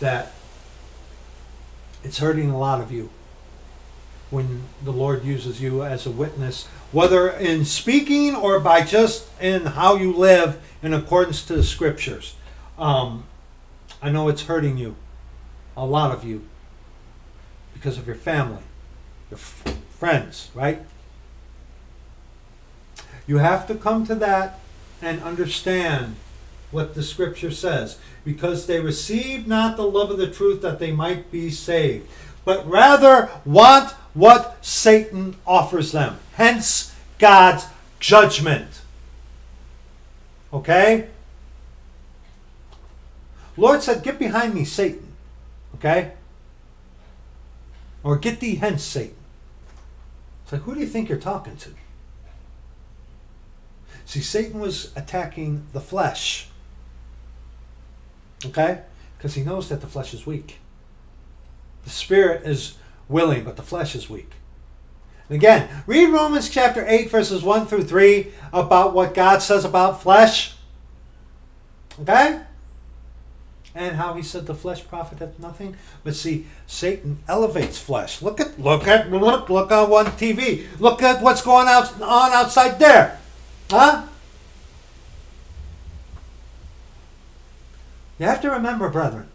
that it's hurting a lot of you when the Lord uses you as a witness, whether in speaking or by just in how you live in accordance to the Scriptures. Um, I know it's hurting you, a lot of you, because of your family, your f friends, right? You have to come to that and understand what the Scripture says. Because they received not the love of the truth, that they might be saved, but rather want what Satan offers them. Hence God's judgment. Okay? Lord said, get behind me, Satan. Okay? Or get thee hence, Satan. It's like, who do you think you're talking to? See, Satan was attacking the flesh. Okay? because he knows that the flesh is weak. The spirit is willing, but the flesh is weak. And again, read Romans chapter eight, verses one through three about what God says about flesh. Okay? And how he said the flesh profiteth nothing. But see, Satan elevates flesh. Look at, look at, look, look on one T V. Look at what's going out, on outside there. Huh? You have to remember, brethren,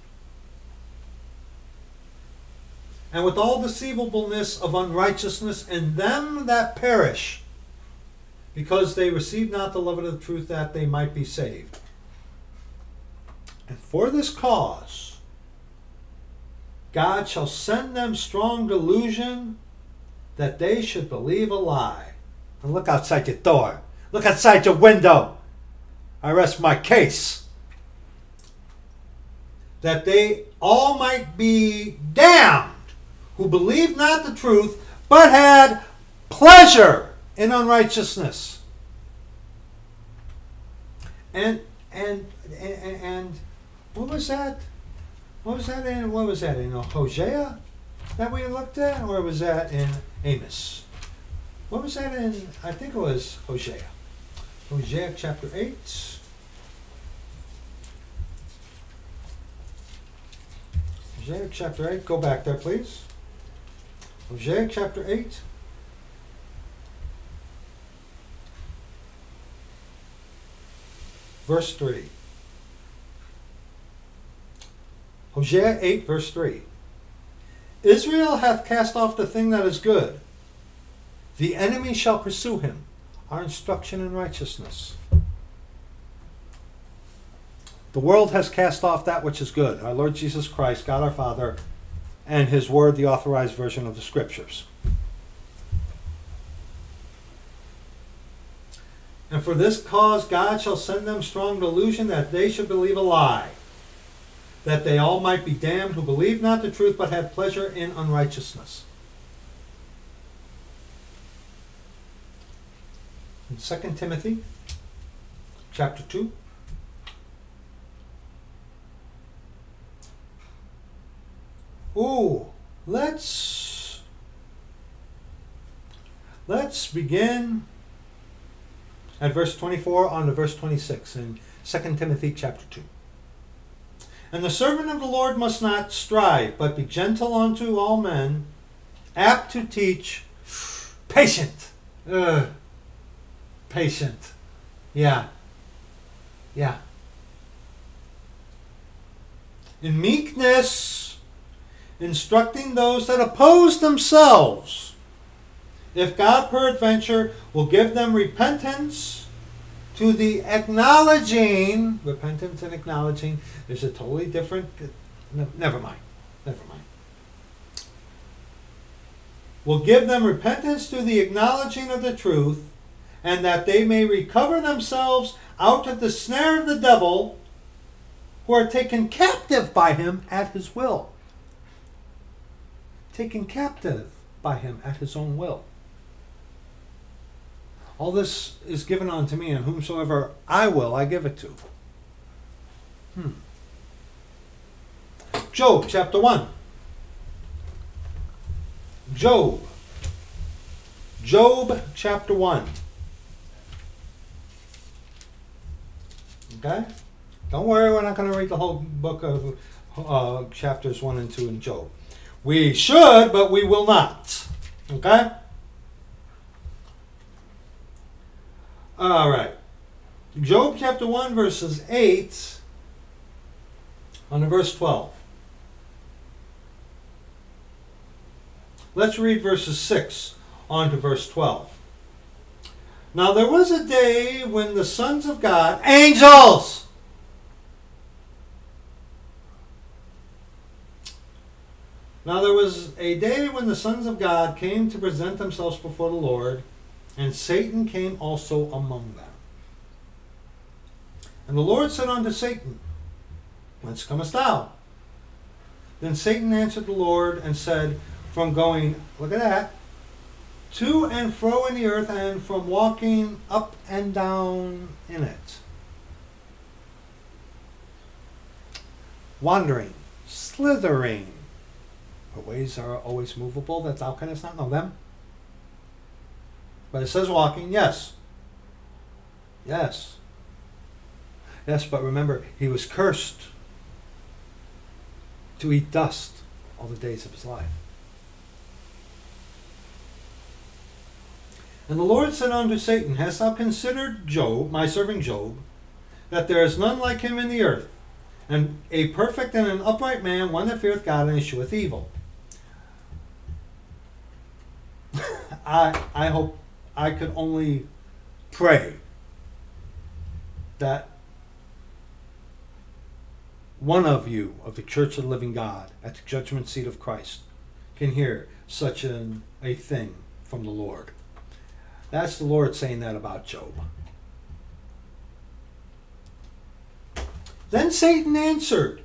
and with all deceivableness of unrighteousness in them that perish, because they receive not the love of the truth that they might be saved. And for this cause, God shall send them strong delusion that they should believe a lie. And look outside your door. Look outside your window. I rest my case. That they all might be damned who believed not the truth, but had pleasure in unrighteousness. And And, and and what was that? What was that in? What was that in Hosea that we looked at, or was that in Amos? What was that in? I think it was Hosea. Hosea chapter eight. Hosea chapter eight. Go back there, please. Hosea chapter eight. Verse three. Hosea eight, verse three. Israel hath cast off the thing that is good. The enemy shall pursue him. Our instruction in righteousness. The world has cast off that which is good. Our Lord Jesus Christ, God our Father, and his word, the authorized version of the scriptures. And for this cause God shall send them strong delusion that they should believe a lie, that they all might be damned who believe not the truth, but have pleasure in unrighteousness. In Second Timothy chapter two, ooh, let's let's begin at verse twenty-four on to verse twenty-six in Second Timothy chapter two. And the servant of the Lord must not strive, but be gentle unto all men, apt to teach, patient. Ugh. Patient. Yeah. Yeah. In meekness, instructing those that oppose themselves, if God peradventure will give them repentance to the acknowledging, repentance and acknowledging, there's a totally different, never mind, never mind. Will give them repentance to the acknowledging of the truth, and that they may recover themselves out of the snare of the devil, who are taken captive by him at his will. Taken captive by him at his own will. All this is given unto me, and whomsoever I will, I give it to. Hmm. Job chapter one. Job. Job chapter one. Okay? Don't worry, we're not going to read the whole book of uh, chapters one and two in Job. We should, but we will not. Okay? All right. Job chapter one, verses eight, on to verse twelve. Let's read verses six on to verse twelve. Now there was a day when the sons of God, angels, now there was a day when the sons of God came to present themselves before the Lord, and Satan came also among them. And the Lord said unto Satan, Whence comest thou? Then Satan answered the Lord and said, From going, look at that, to and fro in the earth, and from walking up and down in it. wandering, slithering. Her ways are always movable, that thou canst not know them. But it says walking, yes. Yes. Yes, but remember, he was cursed to eat dust all the days of his life. And the Lord said unto Satan, hast thou considered Job, my servant Job, that there is none like him in the earth, and a perfect and an upright man, one that feareth God and escheweth evil? I, I hope I could only pray that one of you of the Church of the Living God at the judgment seat of Christ can hear such an, a thing from the Lord. That's the Lord saying that about Job. Then Satan answered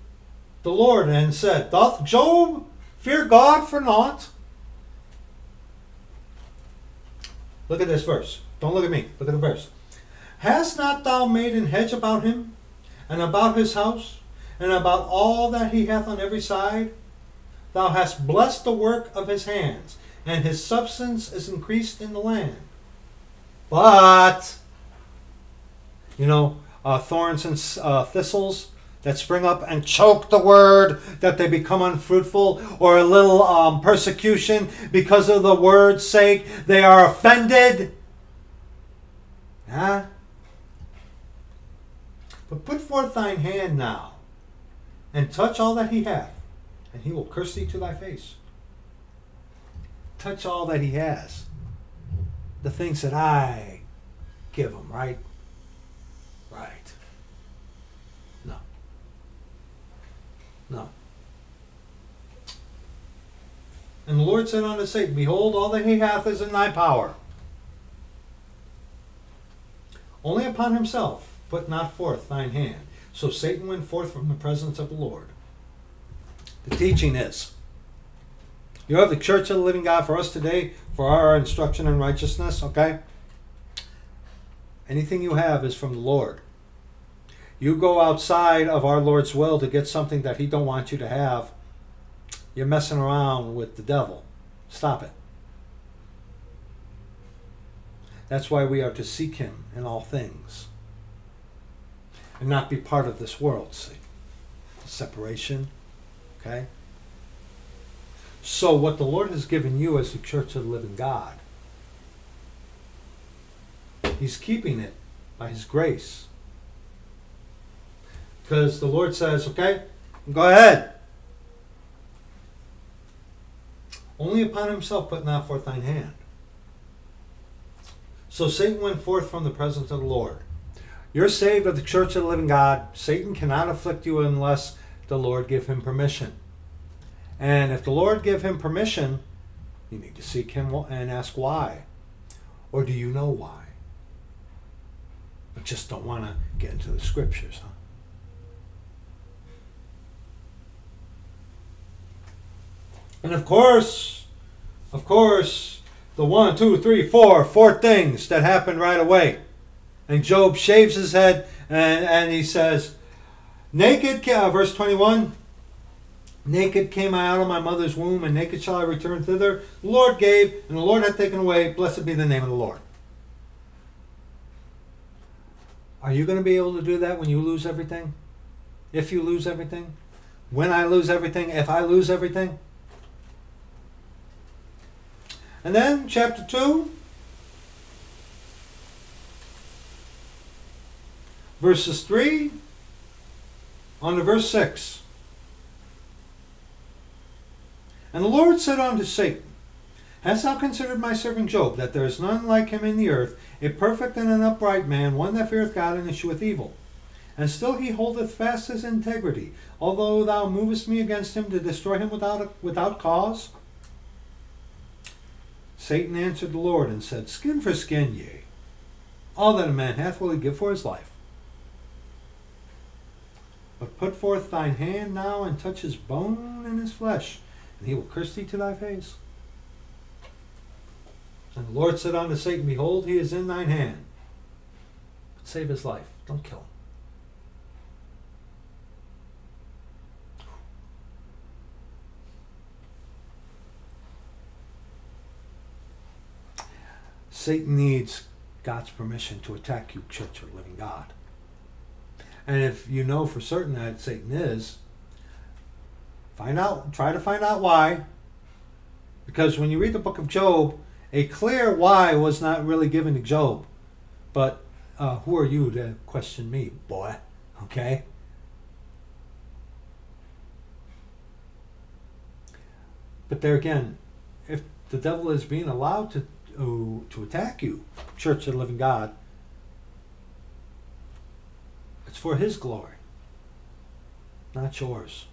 the Lord and said, doth Job fear God for naught? Look at this verse. Don't look at me. Look at the verse. Hast not thou made an hedge about him, and about his house, and about all that he hath on every side? Thou hast blessed the work of his hands, and his substance is increased in the land. But, you know, uh, thorns and uh, thistles that spring up and choke the word, that they become unfruitful, or a little um, persecution because of the word's sake, they are offended. Huh? But put forth thine hand now, and touch all that he hath, and he will curse thee to thy face. Touch all that he has. The things that I give him, right? Right. No. No. And the Lord said unto Satan, behold, all that he hath is in thy power. Only upon himself put not forth thine hand. So Satan went forth from the presence of the Lord. The teaching is, you have the Church of the Living God for us today, for our instruction in righteousness, okay? Anything you have is from the Lord. You go outside of our Lord's will to get something that he don't want you to have, you're messing around with the devil. Stop it. That's why we are to seek him in all things and not be part of this world, see? Separation, okay? So what the Lord has given you as the Church of the Living God, he's keeping it by his grace. Because the Lord says, okay, go ahead. Only upon himself put not forth thine hand. So Satan went forth from the presence of the Lord. You're saved of the Church of the Living God. Satan cannot afflict you unless the Lord give him permission. And if the Lord give him permission, you need to seek him and ask why. Or do you know why? But just don't want to get into the scriptures, huh? And of course, of course, the one, two, three, four, four things that happened right away. And Job shaves his head and, and he says, naked, uh, verse twenty-one, naked came I out of my mother's womb, and naked shall I return thither. The Lord gave, and the Lord hath taken away. Blessed be the name of the Lord. Are you going to be able to do that when you lose everything? If you lose everything? When I lose everything? If I lose everything? And then, chapter two, verses three, on to verse six. And the Lord said unto Satan, hast thou considered my servant Job, that there is none like him in the earth, a perfect and an upright man, one that feareth God and escheweth evil? And still he holdeth fast his integrity, although thou movest me against him to destroy him without, without cause. Satan answered the Lord and said, skin for skin, yea. All that a man hath will he give for his life. But put forth thine hand now, and touch his bone and his flesh, and he will curse thee to thy face. And the Lord said unto Satan, behold, he is in thine hand. But save his life. Don't kill him. Satan needs God's permission to attack you, Church of the Living God. And if you know for certain that Satan is, find out, try to find out why. Because when you read the book of Job, a clear why was not really given to Job. But uh, who are you to question me, boy? Okay? But there again, if the devil is being allowed to, to, to attack you, Church of the Living God, it's for his glory, not yours.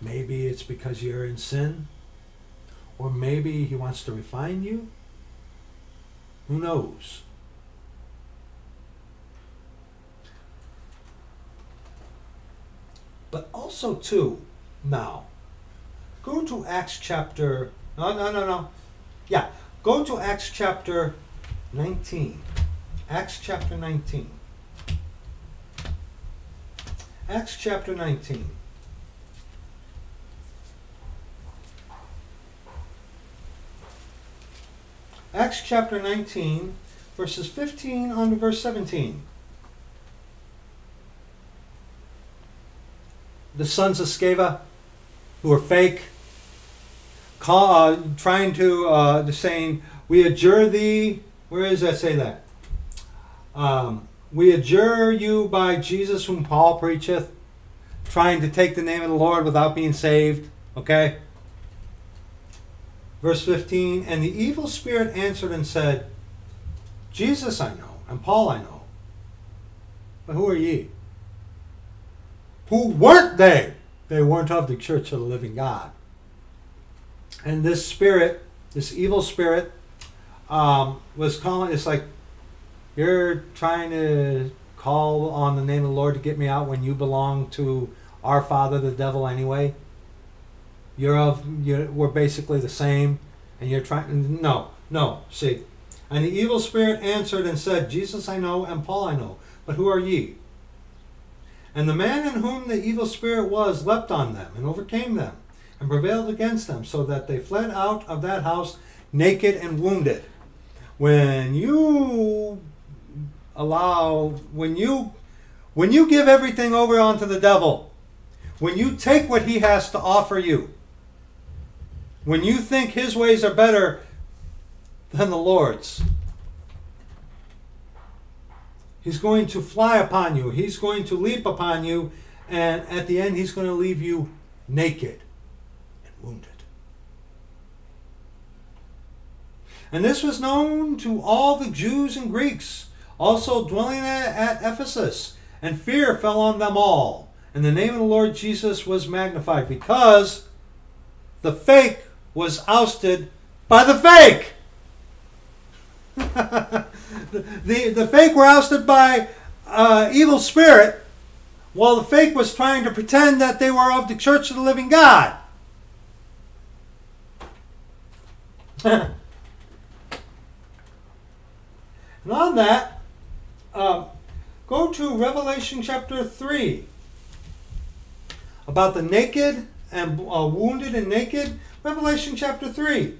Maybe it's because you're in sin, or maybe he wants to refine you. Who knows? But also too, now, go to Acts chapter, no, no, no, no. Yeah, go to Acts chapter nineteen. Acts chapter nineteen. Acts chapter nineteen. Acts chapter nineteen, verses fifteen on to verse seventeen. The sons of Sceva, who are fake, call, uh, trying to, uh, the saying, we adjure thee, where does that say that? Um, we adjure you by Jesus whom Paul preacheth, trying to take the name of the Lord without being saved, okay? Verse fifteen, and the evil spirit answered and said, Jesus I know, and Paul I know, but who are ye? Who weren't they? They weren't of the Church of the Living God. And this spirit, this evil spirit, um, was calling, it's like, you're trying to call on the name of the Lord to get me out when you belong to our father, the devil, anyway. You're of, you're, we're basically the same, and you're trying, no, no, see. And the evil spirit answered and said, Jesus I know, and Paul I know, but who are ye? And the man in whom the evil spirit was leapt on them, and overcame them, and prevailed against them, so that they fled out of that house naked and wounded. When you allow, when you, when you give everything over onto the devil, when you take what he has to offer you, when you think his ways are better than the Lord's, he's going to fly upon you. He's going to leap upon you. And at the end, he's going to leave you naked and wounded. And this was known to all the Jews and Greeks, also dwelling at Ephesus. And fear fell on them all. And the name of the Lord Jesus was magnified, because the fake was ousted by the fake. the, the, the fake were ousted by uh, evil spirit, while the fake was trying to pretend that they were of the Church of the Living God. And on that, uh, go to Revelation chapter three. About the naked and uh, wounded and naked. Revelation chapter three.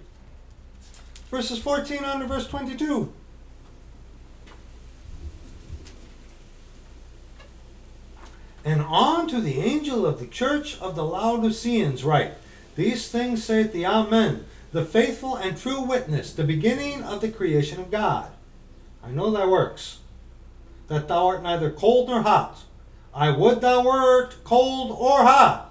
Verses fourteen on to verse twenty-two. And on to the angel of the church of the Laodiceans write, these things saith the Amen, the faithful and true witness, the beginning of the creation of God. I know thy works, that thou art neither cold nor hot. I would thou wert cold or hot.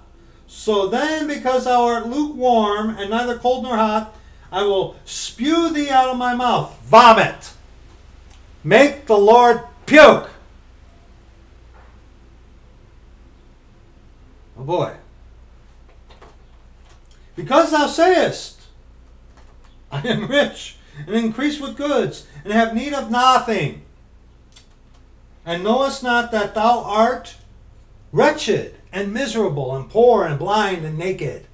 So then, because thou art lukewarm and neither cold nor hot, I will spew thee out of my mouth. Vomit. Make the Lord puke. Oh boy. Because thou sayest, I am rich and increase with goods and have need of nothing, and knowest not that thou art wretched and miserable and poor and blind and naked.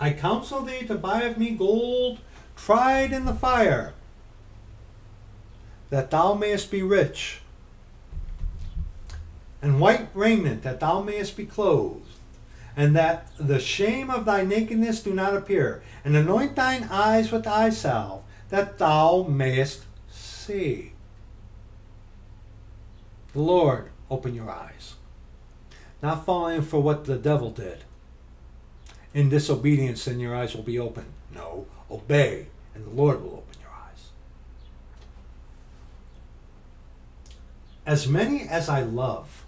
I counsel thee to buy of me gold tried in the fire, that thou mayest be rich, and white raiment that thou mayest be clothed, and that the shame of thy nakedness do not appear, and anoint thine eyes with eye salve, that thou mayest see. The Lord, open your eyes. Not falling for what the devil did. In disobedience, then your eyes will be open. No, obey, and the Lord will open your eyes. As many as I love,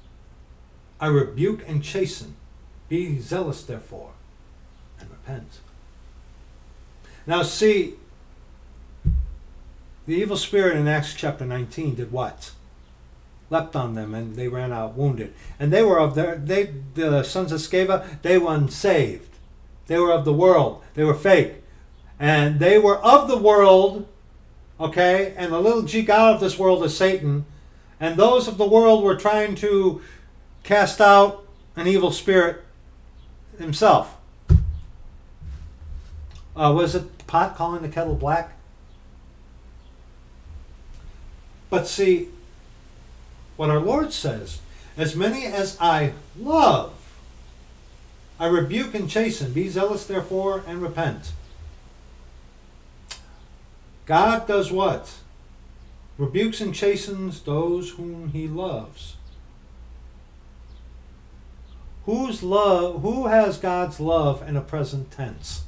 I rebuke and chasten. Be zealous, therefore, and repent. Now see, the evil spirit in Acts chapter nineteen did what? Leapt on them, and they ran out wounded. And they were of their, they, the sons of Sceva, they were unsaved. They were of the world. They were fake. And they were of the world, okay? And the little g god of this world is Satan. And those of the world were trying to cast out an evil spirit himself. Uh, was it the pot calling the kettle black? But see, what our Lord says, as many as I love, I rebuke and chasten. Be zealous, therefore, and repent. God does what? Rebukes and chastens those whom he loves. Whose love, who has God's love in a present tense?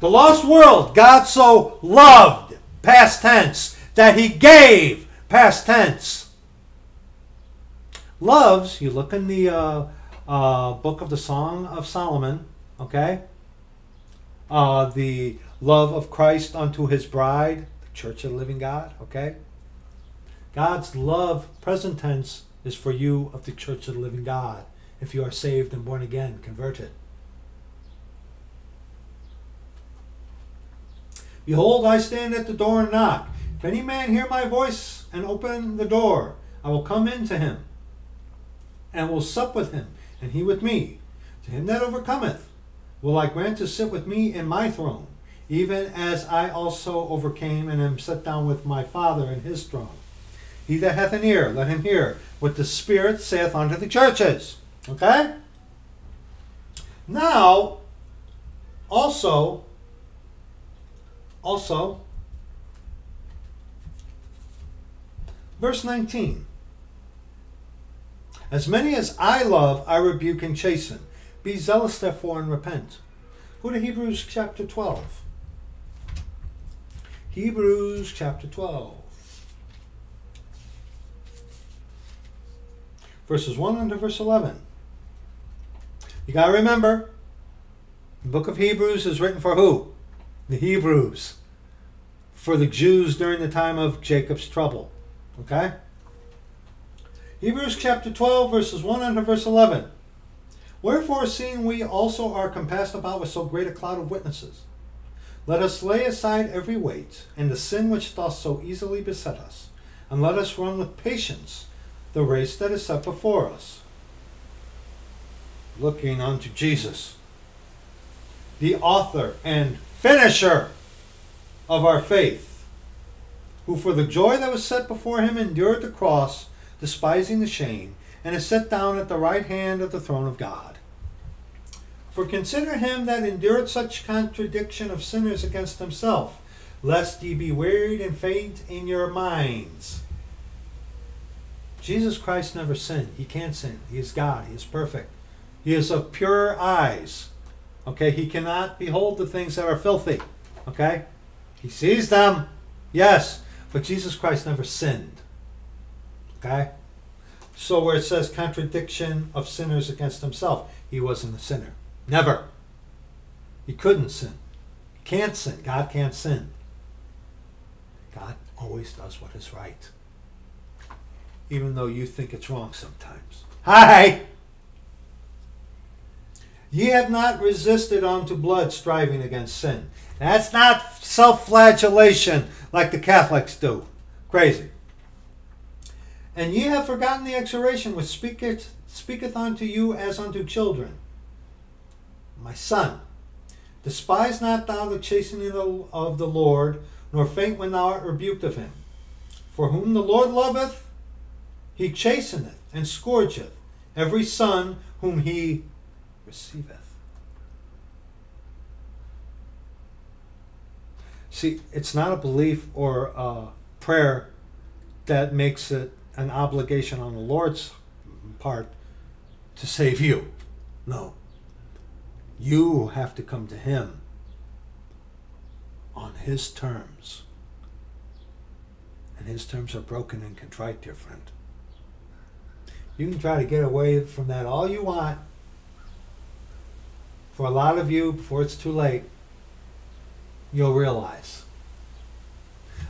The lost world, God so loved, past tense, that he gave, past tense. Loves, you look in the uh, uh, book of the Song of Solomon, okay? Uh, the love of Christ unto his bride, the church of the living God, okay? God's love, present tense, is for you of the church of the living God, if you are saved and born again, converted. Behold, I stand at the door and knock. If any man hear my voice and open the door, I will come in to him, and will sup with him, and he with me. To him that overcometh, will I grant to sit with me in my throne, even as I also overcame and am set down with my Father in his throne. He that hath an ear, let him hear what the Spirit saith unto the churches. Okay? Now, also, also, verse nineteen. As many as I love, I rebuke and chasten. Be zealous, therefore, and repent. Go to Hebrews chapter twelve. Hebrews chapter twelve. Verses one unto verse eleven. You got to remember, the book of Hebrews is written for who? The Hebrews. For the Jews during the time of Jacob's trouble. Okay? Hebrews chapter twelve, verses one unto verse eleven. Wherefore, seeing we also are compassed about with so great a cloud of witnesses, let us lay aside every weight, and the sin which doth so easily beset us, and let us run with patience the race that is set before us, looking unto Jesus, the author and finisher of our faith, who for the joy that was set before him endured the cross, despising the shame, and is set down at the right hand of the throne of God. For consider him that endured such contradiction of sinners against himself, lest ye be wearied and faint in your minds. Jesus Christ never sinned. He can't sin. He is God. He is perfect. He is of pure eyes. Okay? He cannot behold the things that are filthy. Okay? He sees them. Yes. But Jesus Christ never sinned. Okay? So where it says contradiction of sinners against himself, he wasn't a sinner. Never. He couldn't sin. He can't sin. God can't sin. God always does what is right. Even though you think it's wrong sometimes. Hi! Ye have not resisted unto blood, striving against sin. That's not self-flagellation like the Catholics do. Crazy. And ye have forgotten the exhortation which speaketh, speaketh unto you as unto children. My son, despise not thou the chastening of the Lord, nor faint when thou art rebuked of him. For whom the Lord loveth, He chasteneth and scourgeth every son whom he receiveth. See, it's not a belief or a prayer that makes it an obligation on the Lord's part to save you. No. You have to come to him on his terms. And his terms are broken and contrite, dear friend. You can try to get away from that all you want. For a lot of you, before it's too late, you'll realize.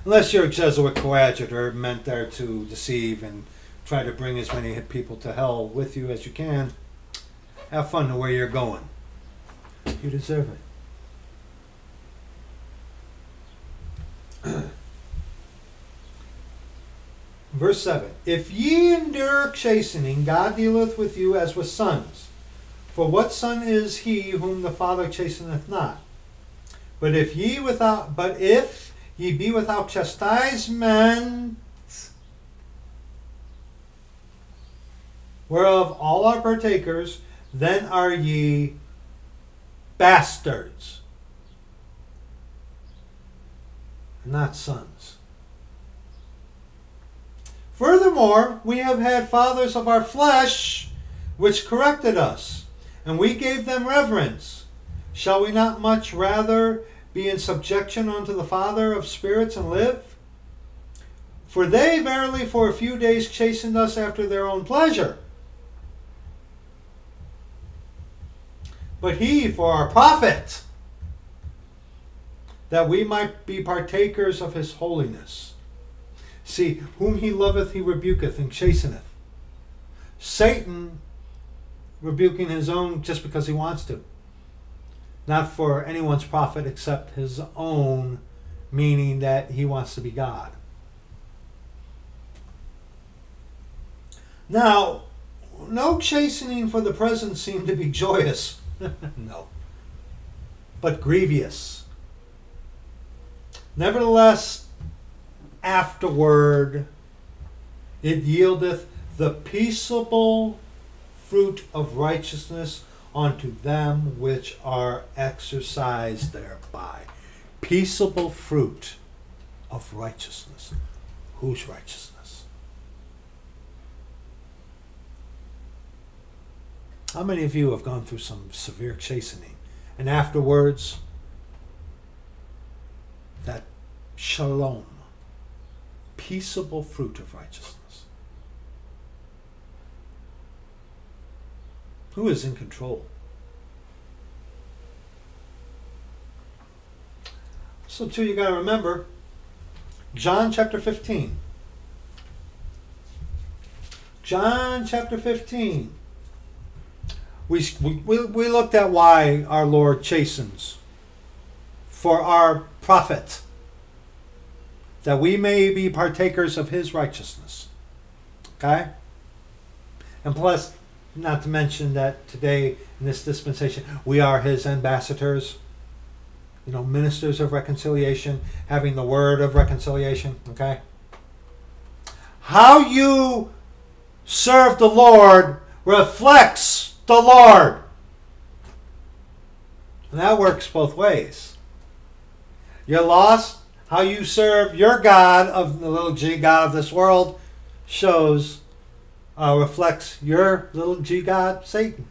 Unless you're a Jesuit coadjutor meant there to deceive and try to bring as many people to hell with you as you can, have fun the way you're going. You deserve it. Verse seven, if ye endure chastening, God dealeth with you as with sons. For what son is he whom the Father chasteneth not? But if ye without, but if ye be without chastisement, whereof all are partakers, then are ye bastards, not sons. Furthermore, we have had fathers of our flesh, which corrected us, and we gave them reverence. Shall we not much rather be in subjection unto the Father of spirits and live? For they verily for a few days chastened us after their own pleasure. But he for our profit, that we might be partakers of his holiness. See, whom he loveth he rebuketh and chasteneth. Satan rebuking his own just because he wants to. Not for anyone's profit except his own, meaning that he wants to be God. Now, no chastening for the present seemed to be joyous, no, but grievous. Nevertheless, afterward, it yieldeth the peaceable fruit of righteousness unto them which are exercised thereby. Peaceable fruit of righteousness. Whose righteousness? How many of you have gone through some severe chastening, and afterwards, that shalom, peaceable fruit of righteousness? Who is in control? So too, you got to remember John chapter fifteen. John chapter fifteen. We, we, we looked at why our Lord chastens. For our profit. That we may be partakers of his righteousness. Okay? And plus, not to mention that today, in this dispensation, we are his ambassadors, you know, ministers of reconciliation, having the word of reconciliation, okay? How you serve the Lord reflects the Lord. And that works both ways. You're lost. How you serve your God, of the little g God of this world, shows... Uh, reflects your little g god, Satan.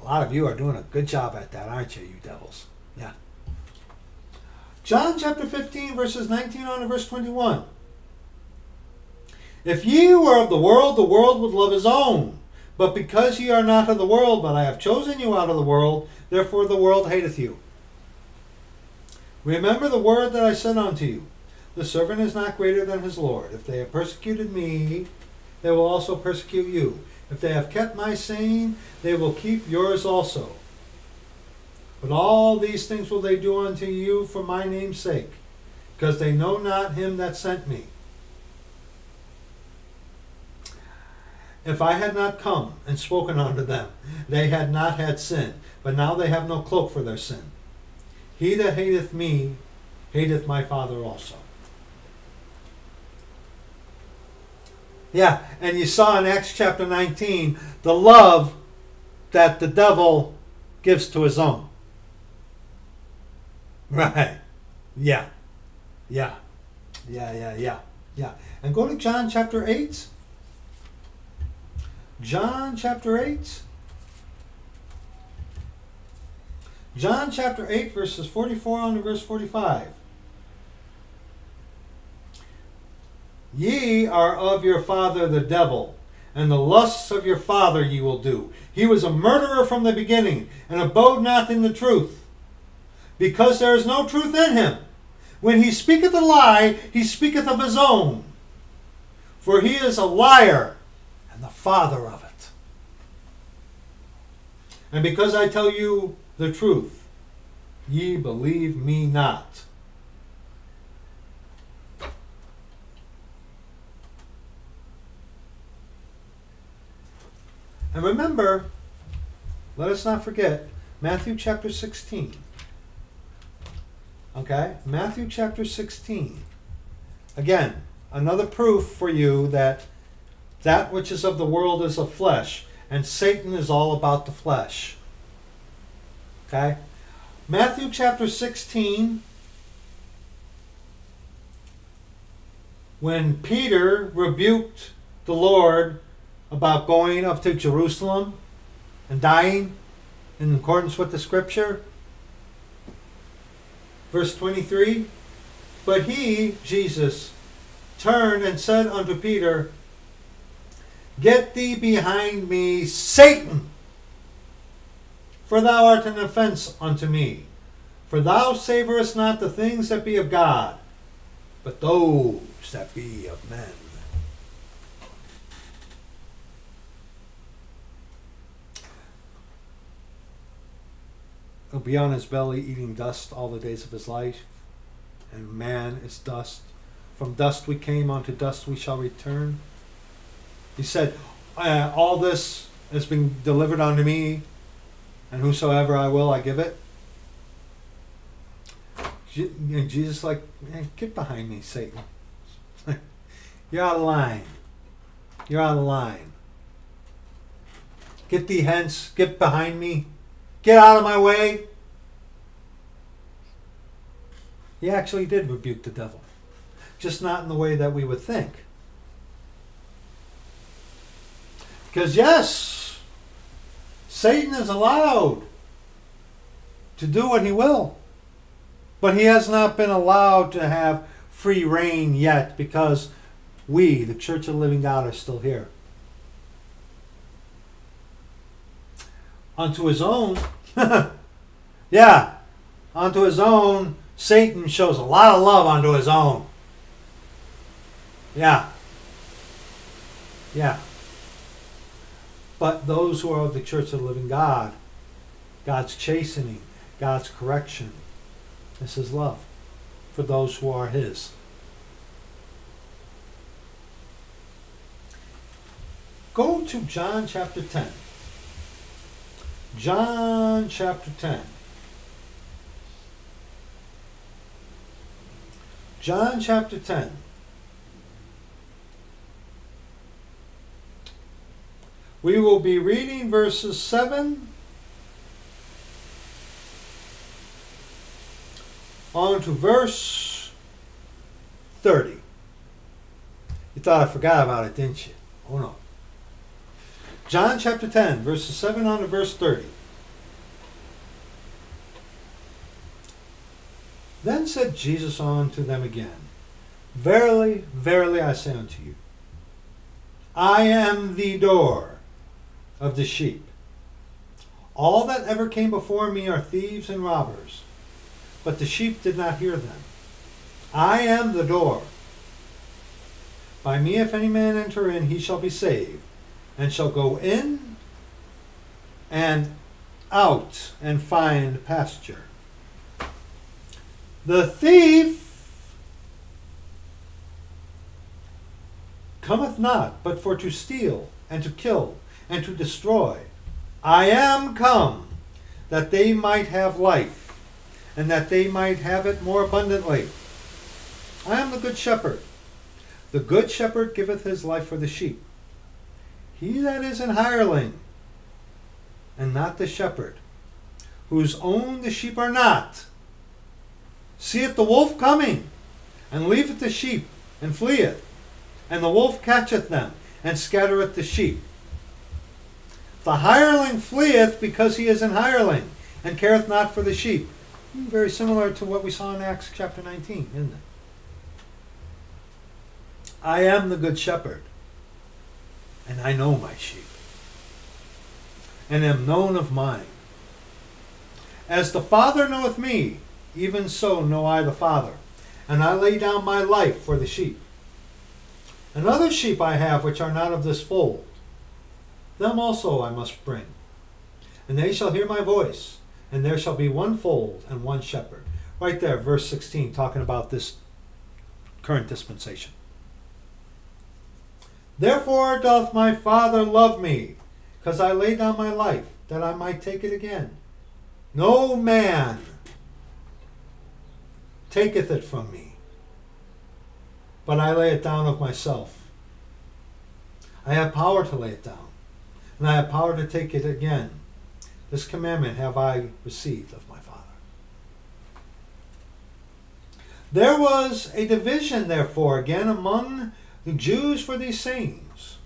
A lot of you are doing a good job at that, aren't you, you devils? Yeah. John chapter fifteen, verses nineteen on to verse twenty-one. If ye were of the world, the world would love his own. But because ye are not of the world, but I have chosen you out of the world, therefore the world hateth you. Remember the word that I said unto you, the servant is not greater than his Lord. If they have persecuted me, they will also persecute you. If they have kept my saying, they will keep yours also. But all these things will they do unto you for my name's sake, because they know not him that sent me. If I had not come and spoken unto them, they had not had sin, but now they have no cloak for their sin. He that hateth me, hateth my Father also. Yeah, and you saw in Acts chapter nineteen the love that the devil gives to his own. Right. Yeah. Yeah. Yeah, yeah, yeah. Yeah. And go to John chapter eight. John chapter eight. John chapter eight, verses forty-four on to verse forty-five. Ye are of your father the devil, and the lusts of your father ye will do. He was a murderer from the beginning, and abode not in the truth, because there is no truth in him. When he speaketh a lie, he speaketh of his own, for he is a liar, and the father of it. And because I tell you the truth, ye believe me not. And remember, let us not forget, Matthew chapter sixteen. Okay? Matthew chapter sixteen. Again, another proof for you that that which is of the world is of flesh, and Satan is all about the flesh. Okay? Matthew chapter sixteen, when Peter rebuked the Lord about going up to Jerusalem and dying in accordance with the scripture. Verse twenty-three, but he, Jesus, turned and said unto Peter, Get thee behind me, Satan, for thou art an offense unto me. For thou savorest not the things that be of God, but those that be of men. He'll be on his belly eating dust all the days of his life, and man is dust. From dust we came, unto dust we shall return. He said, all this has been delivered unto me, and whosoever I will, I give it. And Jesus like, hey, get behind me, Satan. You're out of line. You're out of line. Get thee hence, get behind me. Get out of my way. He actually did rebuke the devil. Just not in the way that we would think. Because yes, Satan is allowed to do what he will. But he has not been allowed to have free reign yet, because we, the Church of the Living God, are still here. Unto his own, yeah, unto his own, Satan shows a lot of love unto his own. Yeah, yeah. But those who are of the Church of the Living God, God's chastening, God's correction, this is love for those who are his. Go to John chapter ten. John chapter ten. John chapter ten. We will be reading verses seven on to verse thirty. You thought I forgot about it, didn't you? Oh no. John chapter ten, verses seven on to verse thirty. Then said Jesus unto them again, Verily, verily, I say unto you, I am the door of the sheep. All that ever came before me are thieves and robbers, but the sheep did not hear them. I am the door. By me, if any man enter in, he shall be saved, and shall go in and out and find pasture. The thief cometh not, but for to steal, and to kill, and to destroy. I am come, that they might have life, and that they might have it more abundantly. I am the good shepherd. The good shepherd giveth his life for the sheep. He that is an hireling, and not the shepherd, whose own the sheep are not, seeth the wolf coming, and leaveth the sheep, and fleeth. And the wolf catcheth them, and scattereth the sheep. The hireling fleeth because he is an hireling, and careth not for the sheep. Very similar to what we saw in Acts chapter nineteen, isn't it? I am the good shepherd, and I know my sheep, and am known of mine. As the Father knoweth me, even so know I the Father, and I lay down my life for the sheep. And other sheep I have which are not of this fold, them also I must bring. And they shall hear my voice, and there shall be one fold and one shepherd. Right there, verse sixteen, talking about this current dispensation. Therefore doth my Father love me, because I lay down my life, that I might take it again. No man taketh it from me, but I lay it down of myself. I have power to lay it down, and I have power to take it again. This commandment have I received of my Father. There was a division, therefore, again among the Jews for these sayings.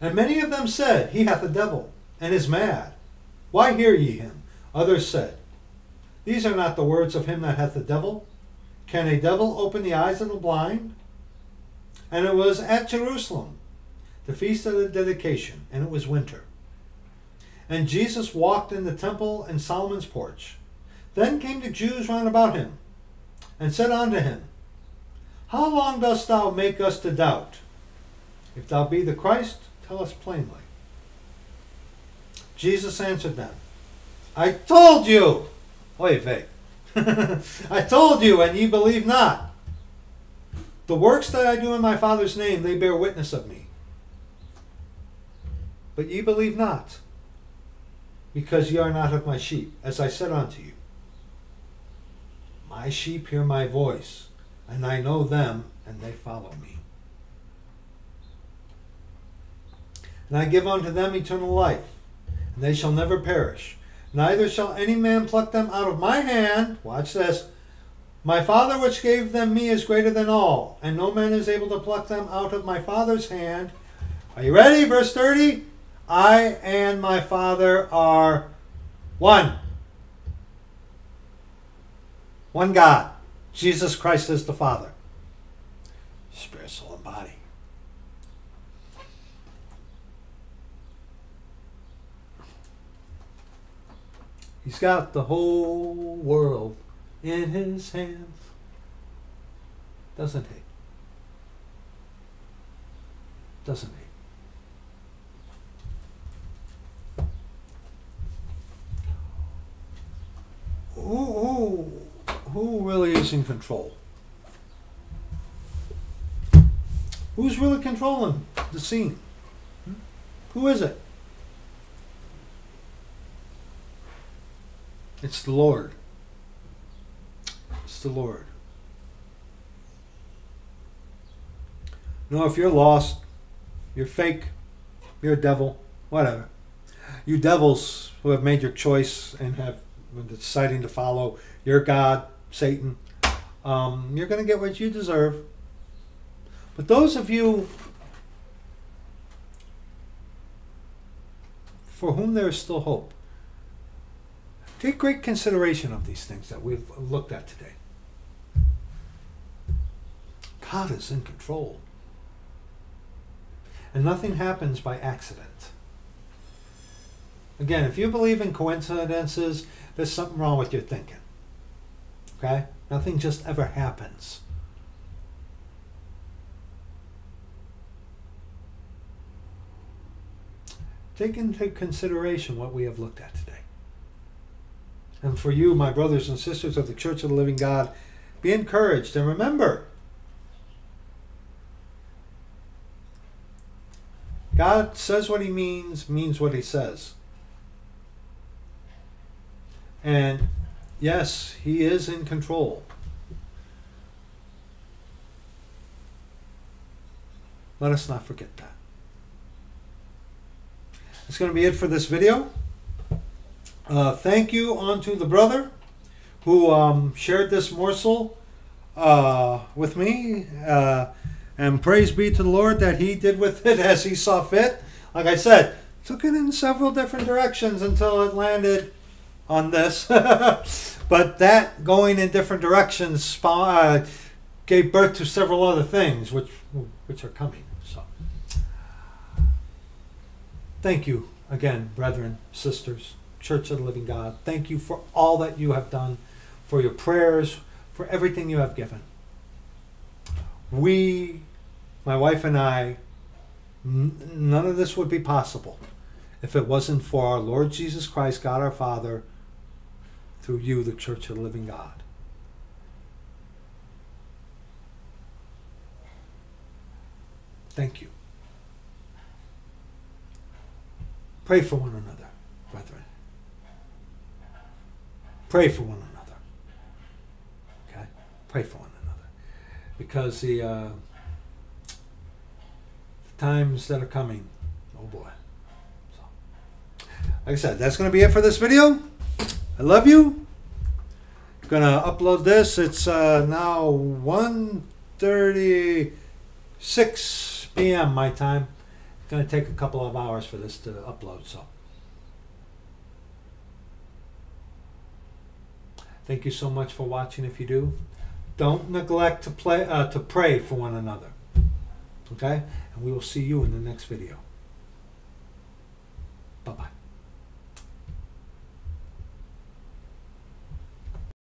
And many of them said, He hath a devil, and is mad. Why hear ye him? Others said, These are not the words of him that hath the devil. Can a devil open the eyes of the blind? And it was at Jerusalem, the feast of the dedication, and it was winter. And Jesus walked in the temple in Solomon's porch. Then came the Jews round about him, and said unto him, How long dost thou make us to doubt? If thou be the Christ, tell us plainly. Jesus answered them, I told you, oy vey. I told you, and ye believe not. The works that I do in my Father's name, they bear witness of me. But ye believe not, because ye are not of my sheep, as I said unto you. My sheep hear my voice, and I know them, and they follow me. And I give unto them eternal life, and they shall never perish. Neither shall any man pluck them out of my hand. Watch this. My Father which gave them me is greater than all, and no man is able to pluck them out of my Father's hand. Are you ready? Verse thirty. I and my Father are one. One God. Jesus Christ is the Father. Spirit, soul, and body. He's got the whole world in his hands, doesn't he? Doesn't he? Who, who, who really is in control? Who's really controlling the scene? Hmm? Who is it? It's the Lord. It's the Lord. No, if you're lost, you're fake, you're a devil, whatever. You devils who have made your choice and have been deciding to follow your God, Satan, um, you're going to get what you deserve. But those of you for whom there is still hope, take great consideration of these things that we've looked at today. God is in control. And nothing happens by accident. Again, if you believe in coincidences, there's something wrong with your thinking. Okay? Nothing just ever happens. Take into consideration what we have looked at today. And for you, my brothers and sisters of the Church of the Living God, be encouraged and remember, God says what he means, means what he says. And yes, he is in control. Let us not forget that. That's going to be it for this video. Uh, thank you unto the brother who um, shared this morsel uh, with me. Uh, and praise be to the Lord that he did with it as he saw fit. Like I said, took it in several different directions until it landed on this. But that going in different directions spawned, uh, gave birth to several other things which, which are coming. So, thank you again, brethren, sisters, Church of the Living God. Thank you for all that you have done, for your prayers, for everything you have given. We, my wife and I, none of this would be possible if it wasn't for our Lord Jesus Christ, God our Father, through you, the Church of the Living God. Thank you. Pray for one another, brethren. Pray for one another. Okay? Pray for one another. Because the, uh, the times that are coming, oh boy. So, like I said, that's going to be it for this video. I love you. I'm going to upload this. It's uh, now one thirty-six p m my time. It's going to take a couple of hours for this to upload, so. Thank you so much for watching. If you do, don't neglect to play uh, to pray for one another. Okay? And we will see you in the next video. Bye-bye.